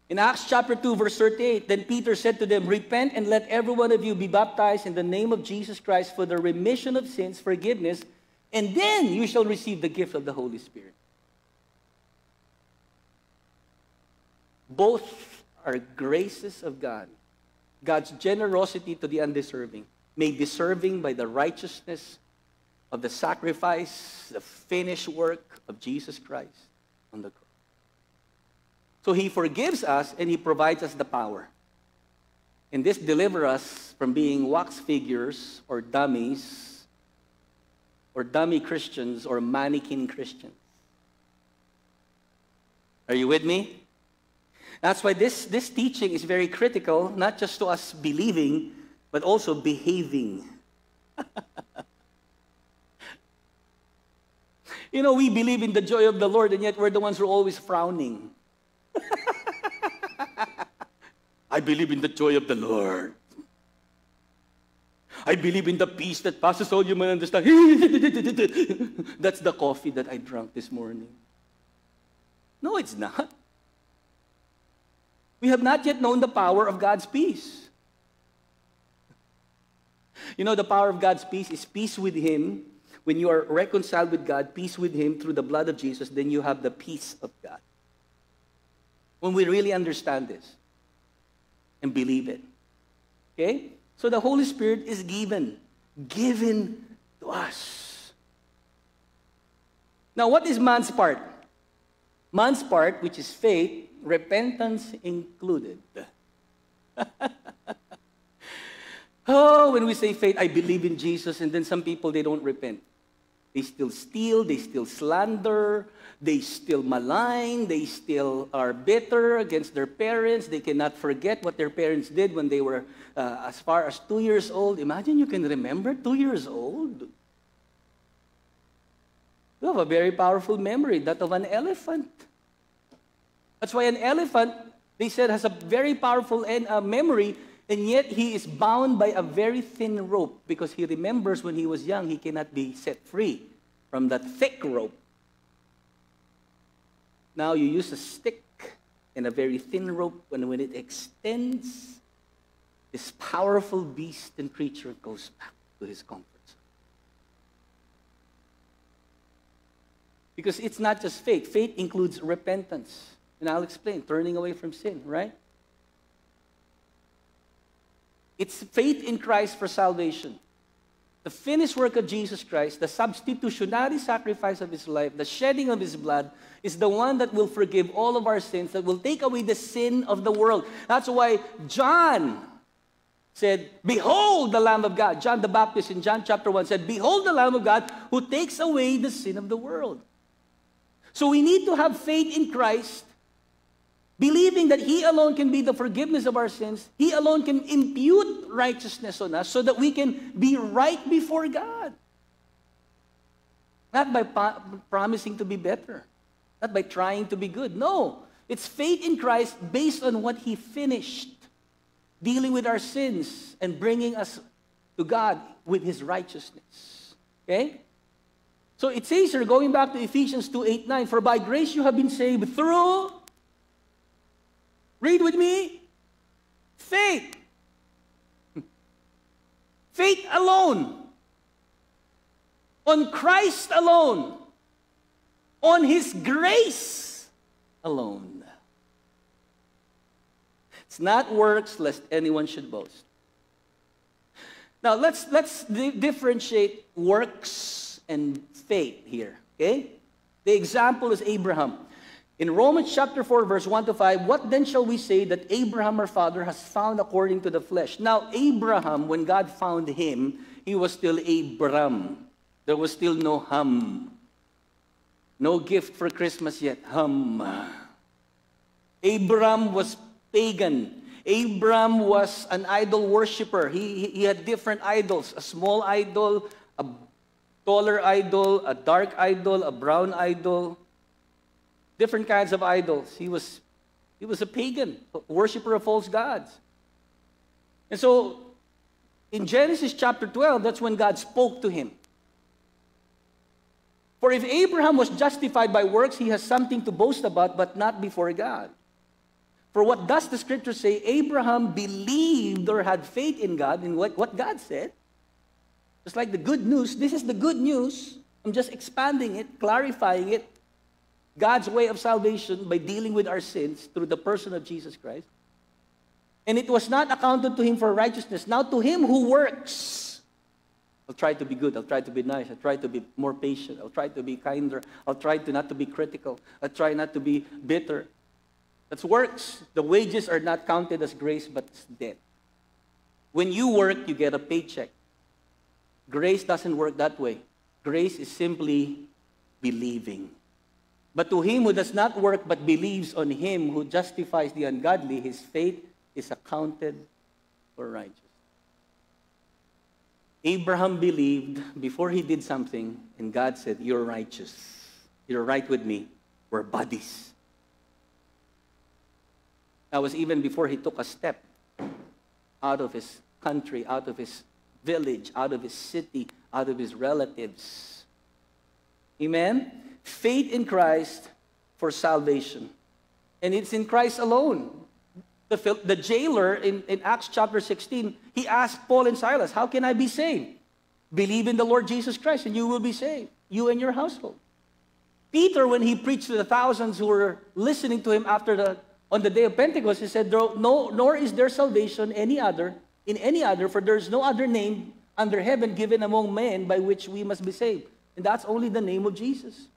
In Acts chapter 2, verse 38, then Peter said to them, repent and let every one of you be baptized in the name of Jesus Christ for the remission of sins, forgiveness, and then you shall receive the gift of the Holy Spirit. Both are graces of God. God's generosity to the undeserving, made deserving by the righteousness of the sacrifice, the finished work of Jesus Christ on the cross. So He forgives us and He provides us the power. And this delivers us from being wax figures or dummies or dummy Christians or mannequin Christians. Are you with me? That's why this teaching is very critical, not just to us believing, but also behaving. We believe in the joy of the Lord, and yet we're the ones who are always frowning. I believe in the joy of the Lord. I believe in the peace that passes all human understanding. That's the coffee that I drank this morning. No, it's not. We have not yet known the power of God's peace. The power of God's peace is peace with Him. When you are reconciled with God, peace with Him through the blood of Jesus, then you have the peace of God. When we really understand this and believe it. Okay? So the Holy Spirit is given to us. Now, what is man's part? Man's part, which is faith, repentance included. Oh, when we say faith, I believe in Jesus, and then some people, they don't repent. They still steal, they still slander, they still malign, they still are bitter against their parents. They cannot forget what their parents did when they were as far as 2 years old. Imagine you can remember 2 years old. You have a very powerful memory, that of an elephant. That's why an elephant, they said, has a very powerful memory, and yet he is bound by a very thin rope because he remembers when he was young he cannot be set free from that thick rope. Now you use a stick and a very thin rope, and when it extends, this powerful beast and creature goes back to his comfort zone. Because it's not just faith. Faith includes repentance. And I'll explain, turning away from sin, right? It's faith in Christ for salvation. The finished work of Jesus Christ, the substitutionary sacrifice of his life, the shedding of his blood, is the one that will forgive all of our sins, that will take away the sin of the world. That's why John said, behold the Lamb of God. John the Baptist in John chapter 1 said, behold the Lamb of God who takes away the sin of the world. So we need to have faith in Christ, believing that he alone can be the forgiveness of our sins. He alone can impute righteousness on us so that we can be right before God. Not by promising to be better. Not by trying to be good. No. It's faith in Christ based on what he finished. Dealing with our sins and bringing us to God with his righteousness. Okay? So it says here, going back to Ephesians 2:8-9, for by grace you have been saved through... Read with me. Faith. Faith alone. On Christ alone. On his grace alone. It's not works, lest anyone should boast. Now, let's differentiate works and faith here. Okay? The example is Abraham. In Romans chapter 4, verse 1-5, what then shall we say that Abraham our father has found according to the flesh? Now, Abraham, when God found him, he was still Abram. There was still no hum. No gift for Christmas yet. Hum. Abram was pagan. Abram was an idol worshiper. He had different idols. A small idol, a taller idol, a dark idol, a brown idol. Different kinds of idols. He was a pagan, a worshiper of false gods. And so, in Genesis chapter 12, that's when God spoke to him. For if Abraham was justified by works, he has something to boast about, but not before God. For what does the scripture say? Abraham believed or had faith in God, in what God said. Just like the good news. This is the good news. I'm just expanding it, clarifying it. God's way of salvation by dealing with our sins through the person of Jesus Christ. And it was not accounted to him for righteousness. Now to him who works. I'll try to be good. I'll try to be nice. I'll try to be more patient. I'll try to be kinder. I'll try to not to be critical. I'll try not to be bitter. That's works. The wages are not counted as grace, but it's debt. When you work, you get a paycheck. Grace doesn't work that way. Grace is simply believing. But to him who does not work but believes on him who justifies the ungodly, his faith is accounted for righteousness. Abraham believed before he did something, and God said, you're righteous. You're right with me. We're buddies. That was even before he took a step out of his country, out of his village, out of his city, out of his relatives. Amen? Faith in Christ for salvation. And it's in Christ alone. The jailer in Acts chapter 16, he asked Paul and Silas, how can I be saved? Believe in the Lord Jesus Christ and you will be saved, you and your household. Peter, when he preached to the thousands who were listening to him on the day of Pentecost, he said, no, nor is there salvation in any other, for there is no other name under heaven given among men by which we must be saved. And that's only the name of Jesus.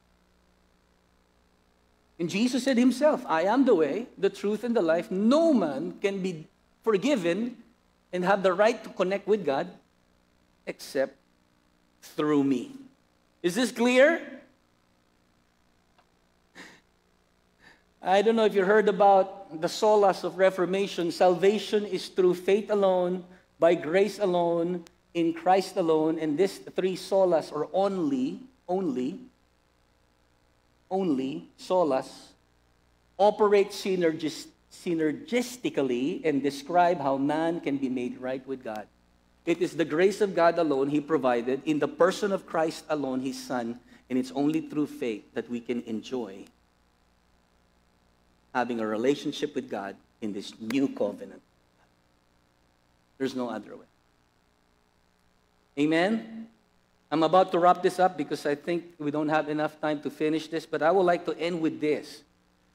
And Jesus said himself, I am the way, the truth, and the life. No man can be forgiven and have the right to connect with God except through me. Is this clear? I don't know if you heard about the solas of Reformation. Salvation is through faith alone, by grace alone, in Christ alone. And these three solas are only solas operate synergistically, and describe how man can be made right with God. It is the grace of God alone He provided, in the person of Christ alone, His Son, and it's only through faith that we can enjoy having a relationship with God in this new covenant. There's no other way. Amen? I'm about to wrap this up because I think we don't have enough time to finish this, but I would like to end with this.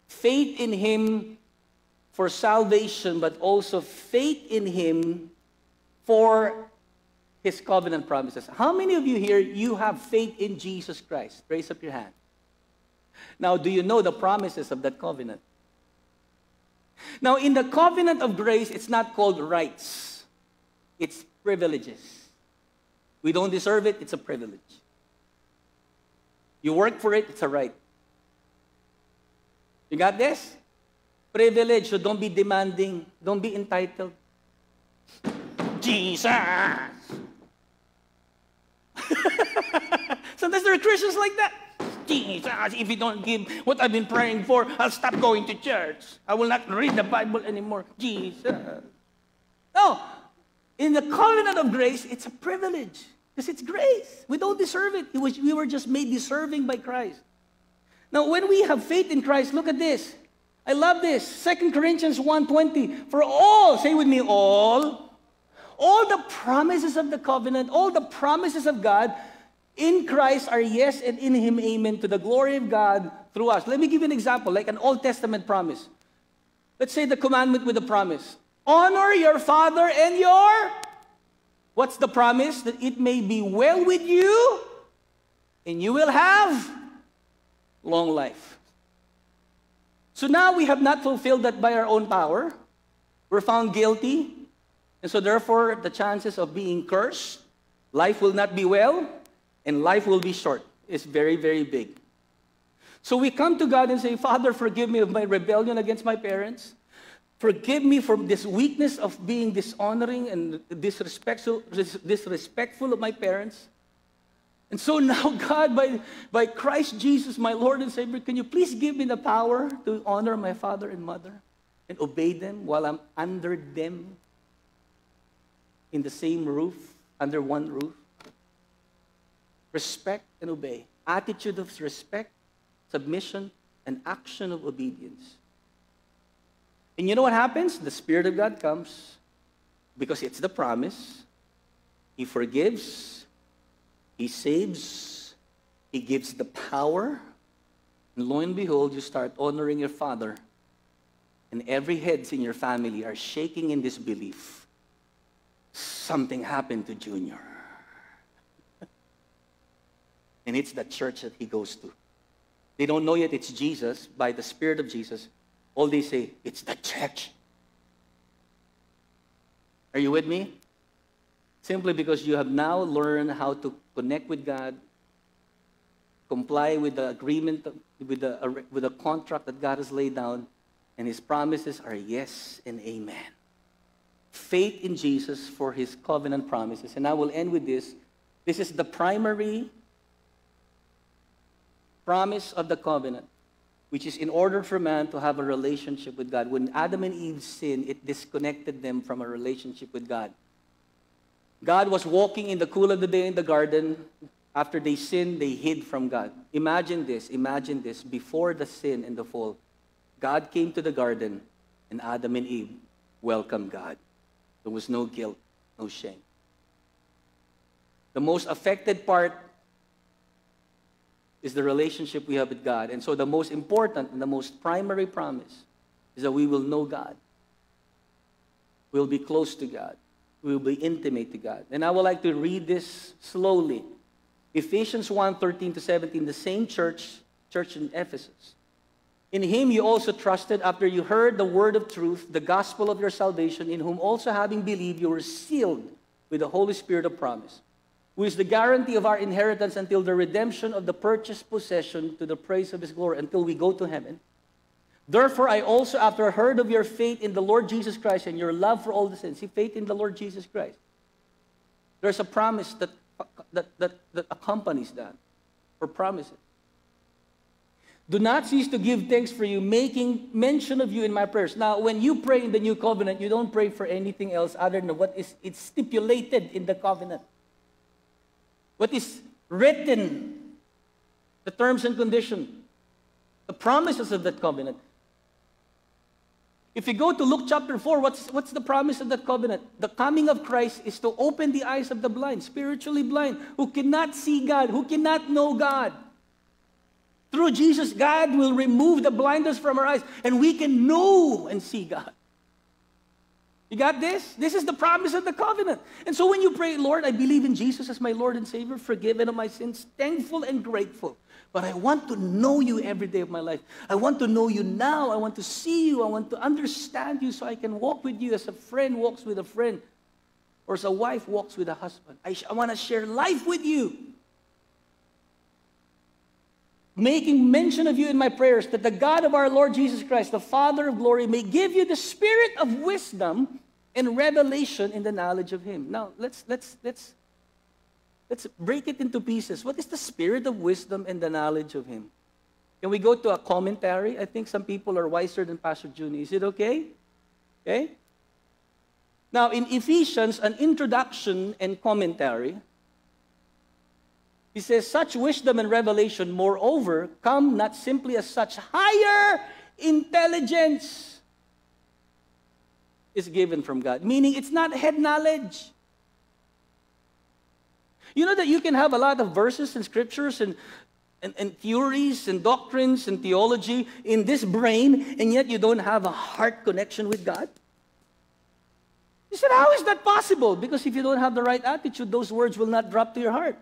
Faith in Him for salvation, but also faith in Him for His covenant promises. How many of you here, you have faith in Jesus Christ? Raise up your hand. Now, do you know the promises of that covenant? Now, in the covenant of grace, it's not called rights. It's privileges. We don't deserve it. It's a privilege. You work for it. It's a right. You got this? Privilege. So don't be demanding. Don't be entitled. Jesus! Sometimes there are Christians like that. Jesus, if you don't give what I've been praying for, I'll stop going to church. I will not read the Bible anymore. Jesus. No. In the covenant of grace, it's a privilege because it's grace. We don't deserve it. We were just made deserving by Christ. Now, when we have faith in Christ, look at this. I love this. 2 Corinthians 1:20. For all, say with me, all the promises of the covenant, all the promises of God in Christ are yes, and in Him, amen, to the glory of God through us. Let me give you an example, like an Old Testament promise. Let's say the commandment with the promise. Honor your father and your... What's the promise? That it may be well with you, and you will have long life. So now we have not fulfilled that by our own power. We're found guilty. And so therefore, the chances of being cursed, life will not be well, and life will be short. It's very, very big. So we come to God and say, Father, forgive me of my rebellion against my parents. Forgive me for this weakness of being dishonoring and disrespectful of my parents. And so now, God, by Christ Jesus, my Lord and Savior, can you please give me the power to honor my father and mother and obey them while I'm under them in the same roof, under one roof? Respect and obey. Attitude of respect, submission, and action of obedience. And you know what happens? The Spirit of God comes because it's the promise. He forgives. He saves. He gives the power. And lo and behold, you start honoring your father. And every heads in your family are shaking in disbelief. Something happened to Junior. And it's the church that he goes to. They don't know yet it's Jesus, by the Spirit of Jesus. All they say, it's the church. Are you with me? Simply because you have now learned how to connect with God, comply with the agreement, with the contract that God has laid down, and His promises are yes and amen. Faith in Jesus for His covenant promises. And I will end with this. This is the primary promise of the covenant, which is in order for man to have a relationship with God. When Adam and Eve sinned, it disconnected them from a relationship with God. God was walking in the cool of the day in the garden. After they sinned, they hid from God. Imagine this, imagine this. Before the sin and the fall, God came to the garden, and Adam and Eve welcomed God. There was no guilt, no shame. The most affected part is the relationship we have with God. And so the most important and the most primary promise is that we will know God. We'll be close to God. We'll be intimate to God. And I would like to read this slowly. Ephesians 1:13-17, the same church in Ephesus. In Him you also trusted after you heard the word of truth, the gospel of your salvation, in whom also having believed you were sealed with the Holy Spirit of promise, who is the guarantee of our inheritance until the redemption of the purchased possession to the praise of His glory, until we go to heaven. Therefore, I also, after heard of your faith in the Lord Jesus Christ and your love for all the saints, see, faith in the Lord Jesus Christ. There's a promise that accompanies that, or promises. Do not cease to give thanks for you, making mention of you in my prayers. Now, when you pray in the new covenant, you don't pray for anything else other than what is it's stipulated in the covenant. What is written, the terms and conditions, the promises of that covenant. If you go to Luke chapter 4, what's the promise of that covenant? The coming of Christ is to open the eyes of the blind, spiritually blind, who cannot see God, who cannot know God. Through Jesus, God will remove the blindness from our eyes, and we can know and see God. You got this? This is the promise of the covenant. And so when you pray, Lord, I believe in Jesus as my Lord and Savior, forgiven of my sins, thankful and grateful. But I want to know you every day of my life. I want to know you now. I want to see you. I want to understand you so I can walk with you as a friend walks with a friend or as a wife walks with a husband. I want to share life with you. Making mention of you in my prayers, that the God of our Lord Jesus Christ, the Father of glory, may give you the spirit of wisdom and revelation in the knowledge of him. Now, let's break it into pieces. What is the spirit of wisdom and the knowledge of him? Can we go to a commentary? I think some people are wiser than Pastor Junie. Is it okay? Okay? Now, in Ephesians, an introduction and commentary, he says, such wisdom and revelation, moreover, come not simply as such higher intelligence is given from God. Meaning, it's not head knowledge. You know that you can have a lot of verses and scriptures and theories and doctrines and theology in this brain, and yet you don't have a heart connection with God? You said, how is that possible? Because if you don't have the right attitude, those words will not drop to your heart.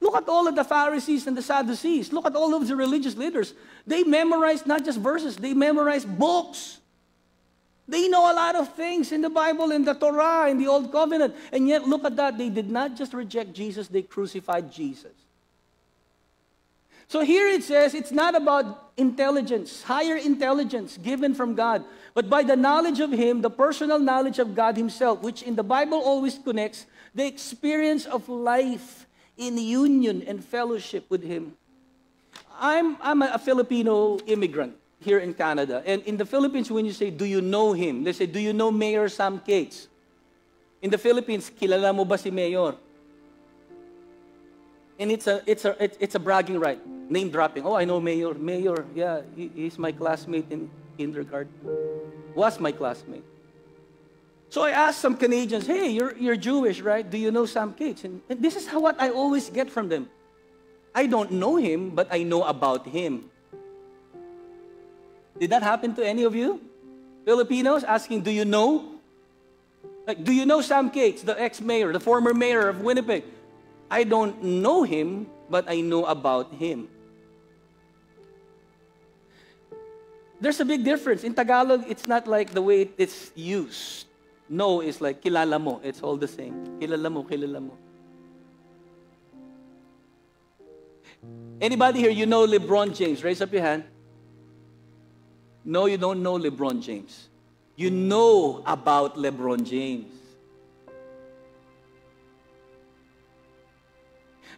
Look at all of the Pharisees and the Sadducees. Look at all of the religious leaders. They memorized not just verses, they memorized books. They know a lot of things in the Bible, in the Torah, in the Old Covenant. And yet, look at that. They did not just reject Jesus, they crucified Jesus. So here it says, it's not about intelligence, higher intelligence given from God, but by the knowledge of him, the personal knowledge of God himself, which in the Bible always connects the experience of life in union and fellowship with him. I'm a Filipino immigrant here in Canada. And in the Philippines, when you say, do you know him? They say, do you know Mayor Sam Cates? In the Philippines, kilala mo ba si Mayor? And it's a bragging right, name dropping. Oh, I know Mayor. Mayor, yeah, he's my classmate in kindergarten. Was my classmate. So I asked some Canadians, hey, you're Jewish, right? Do you know Sam Cates? And this is what I always get from them. I don't know him, but I know about him. Did that happen to any of you? Filipinos asking, do you know? Like, do you know Sam Cates, the ex-mayor, the former mayor of Winnipeg? I don't know him, but I know about him. There's a big difference. In Tagalog, it's not like the way it's used. No is like, kilala mo. It's all the same. Kilala mo, kilala mo. Anybody here, you know LeBron James? Raise up your hand. No, you don't know LeBron James. You know about LeBron James.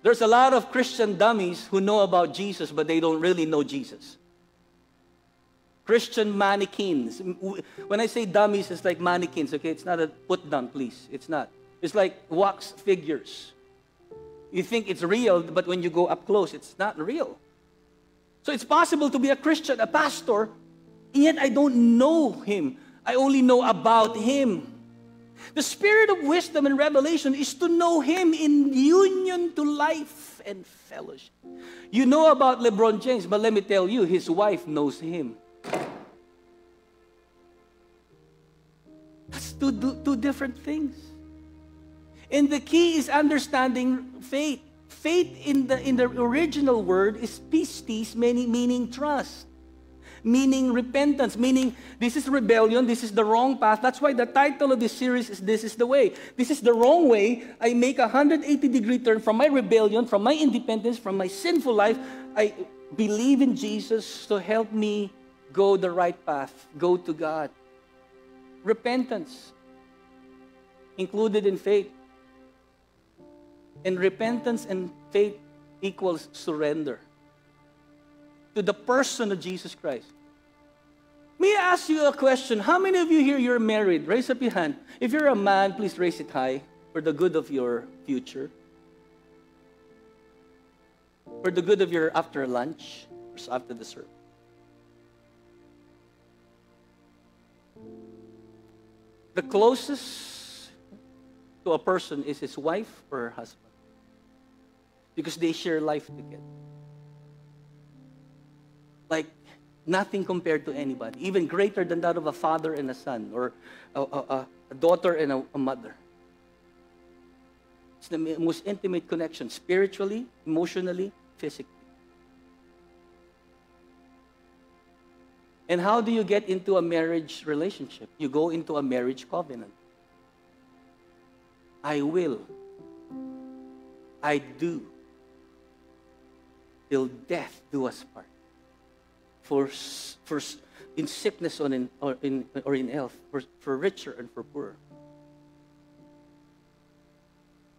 There's a lot of Christian dummies who know about Jesus, but they don't really know Jesus. Christian mannequins. When I say dummies, it's like mannequins, okay? It's not a put down, please. It's not. It's like wax figures. You think it's real, but when you go up close, it's not real. So it's possible to be a Christian, a pastor, and yet I don't know him. I only know about him. The spirit of wisdom and revelation is to know him in union to life and fellowship. You know about LeBron James, but let me tell you, his wife knows him. That's two different things. And the key is understanding faith. Faith in the original word is pistis, meaning trust, meaning repentance, meaning this is rebellion, this is the wrong path. That's why the title of this series is This is the Way. This is the wrong way. I make a 180-degree turn from my rebellion, from my independence, from my sinful life. I believe in Jesus to help me go the right path, go to God. Repentance included in faith. And repentance and faith equals surrender. to the person of Jesus Christ. May I ask you a question? How many of you here, you're married? Raise up your hand. If you're a man, please raise it high for the good of your future. For the good of your after lunch, or after the service. The closest to a person is his wife or her husband. Because they share life together. Like, nothing compared to anybody. Even greater than that of a father and a son. Or a daughter and a mother. It's the most intimate connection. Spiritually, emotionally, physically. And how do you get into a marriage relationship? You go into a marriage covenant. I will. I do. Till death do us part. For in sickness or in health, for richer and for poorer.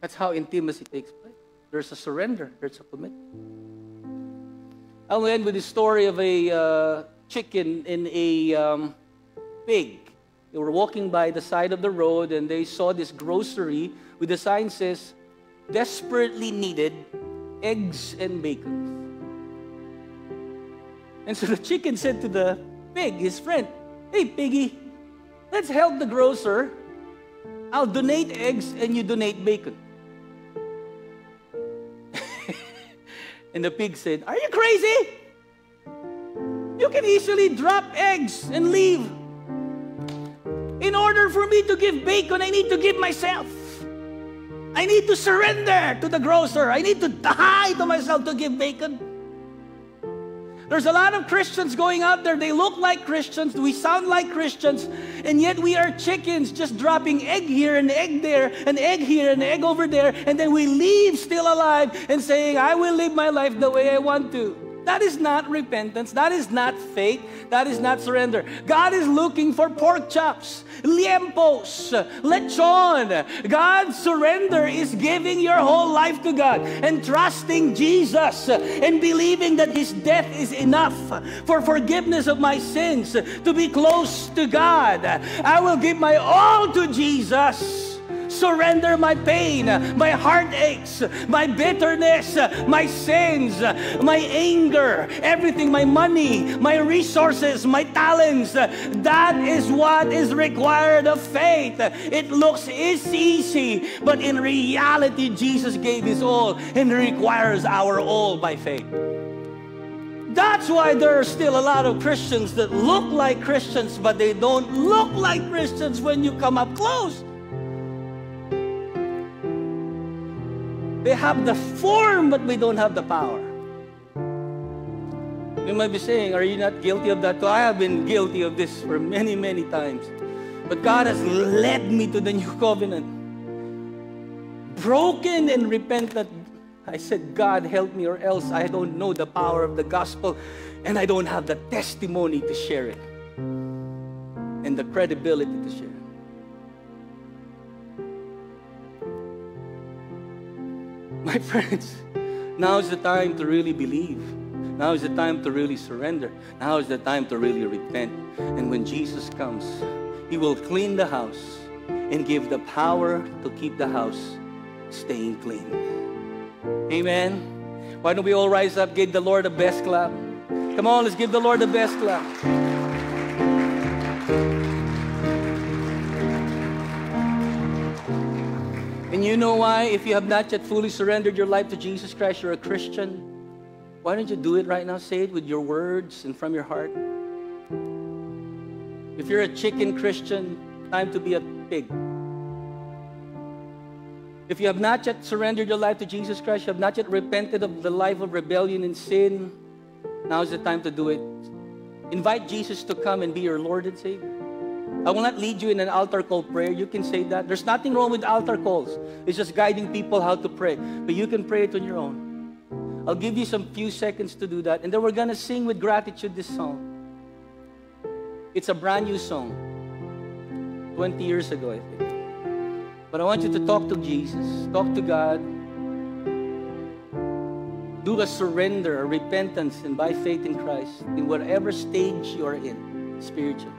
That's how intimacy takes place. There's a surrender. There's a commitment. I'll end with the story of a chicken and a pig. They were walking by the side of the road and they saw this grocery with the sign says, desperately needed eggs and bacon. And so the chicken said to the pig, his friend, hey, piggy, let's help the grocer. I'll donate eggs and you donate bacon. And the pig said, are you crazy? You can easily drop eggs and leave. In order for me to give bacon, I need to give myself. I need to surrender to the grocer. I need to die to myself to give bacon. There's a lot of Christians going out there. They look like Christians. We sound like Christians. And yet we are chickens just dropping egg here and egg there and egg here and egg over there. And then we leave still alive and saying, I will live my life the way I want to. That is not repentance. That is not faith. That is not surrender. God is looking for pork chops, liempos, lechon. God's surrender is giving your whole life to God and trusting Jesus and believing that His death is enough for forgiveness of my sins, to be close to God. I will give my all to Jesus. Surrender my pain, my heartaches, my bitterness, my sins, my anger, everything, my money, my resources, my talents. That is what is required of faith. It looks easy, but in reality, Jesus gave His all and requires our all by faith. That's why there are still a lot of Christians that look like Christians, but they don't look like Christians when you come up close. They have the form, but we don't have the power. You might be saying, are you not guilty of that? I have been guilty of this for many, many times. But God has led me to the new covenant. Broken and repentant, I said, God, help me or else I don't know the power of the gospel and I don't have the testimony to share it and the credibility to share it. My friends, now is the time to really believe. Now is the time to really surrender. Now is the time to really repent. And when Jesus comes, He will clean the house and give the power to keep the house staying clean. Amen. Why don't we all rise up, give the Lord the best clap. Come on, let's give the Lord the best clap. And you know why? If you have not yet fully surrendered your life to Jesus Christ, you're a Christian. Why don't you do it right now? Say it with your words and from your heart. If you're a chicken Christian, time to be a pig. If you have not yet surrendered your life to Jesus Christ, you have not yet repented of the life of rebellion and sin, now is the time to do it. Invite Jesus to come and be your Lord and Savior. I will not lead you in an altar call prayer. You can say that. There's nothing wrong with altar calls. It's just guiding people how to pray. But you can pray it on your own. I'll give you some few seconds to do that. And then we're going to sing with gratitude this song. It's a brand new song. 20 years ago, I think. But I want you to talk to Jesus. Talk to God. do a surrender, a repentance, and by faith in Christ, in whatever stage you are in, spiritually.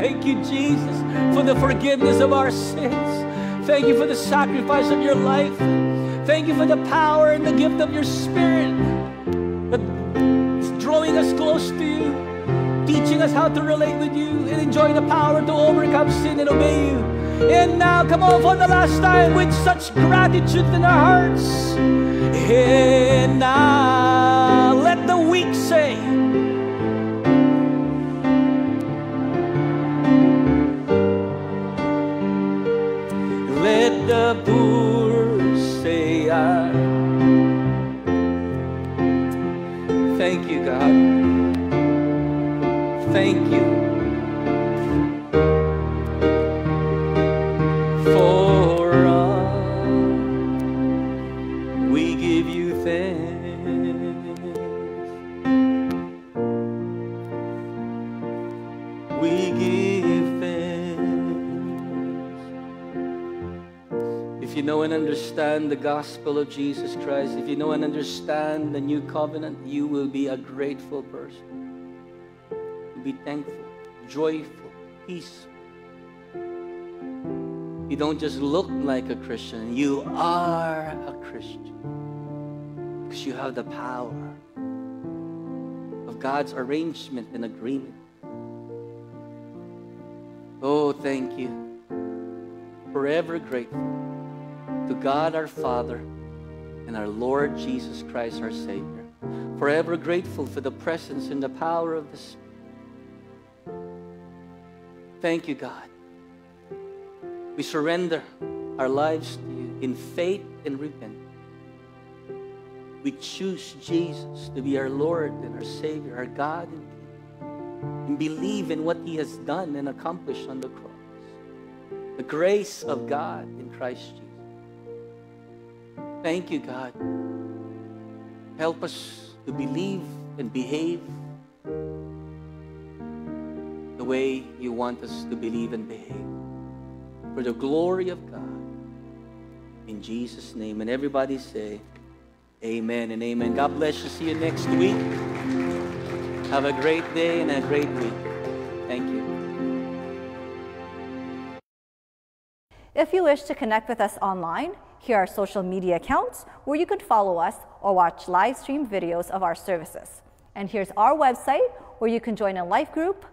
Thank you, Jesus, for the forgiveness of our sins. Thank you for the sacrifice of your life. Thank you for the power and the gift of your Spirit that's drawing us close to you, teaching us how to relate with you, and enjoying the power to overcome sin and obey you. And now, come on, for the last time, with such gratitude in our hearts. And now, let the weak say, the poor say I. Thank you, God. Thank you for all. We give you thanks. We give thanks. If you know and understand the gospel of Jesus Christ, if you know and understand the new covenant, you will be a grateful person. You'll be thankful, joyful, peaceful. You don't just look like a Christian, you are a Christian. Because you have the power of God's arrangement and agreement. Oh, thank you. Forever grateful to God our Father and our Lord Jesus Christ our Savior. Forever grateful for the presence and the power of the Spirit. Thank you, God. We surrender our lives to you in faith and repentance. We choose Jesus to be our Lord and our Savior, our God and King, and believe in what He has done and accomplished on the cross. The grace of God in Christ Jesus. Thank you, God. Help us to believe and behave the way you want us to believe and behave. For the glory of God. In Jesus' name. And everybody say, amen and amen. God bless you. See you next week. Have a great day and a great week. Thank you. If you wish to connect with us online, here are social media accounts where you can follow us or watch live stream videos of our services. And here's our website where you can join a life group,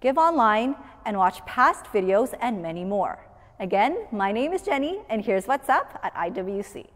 give online, and watch past videos and many more. Again, my name is Jenny, and here's what's up at IWC.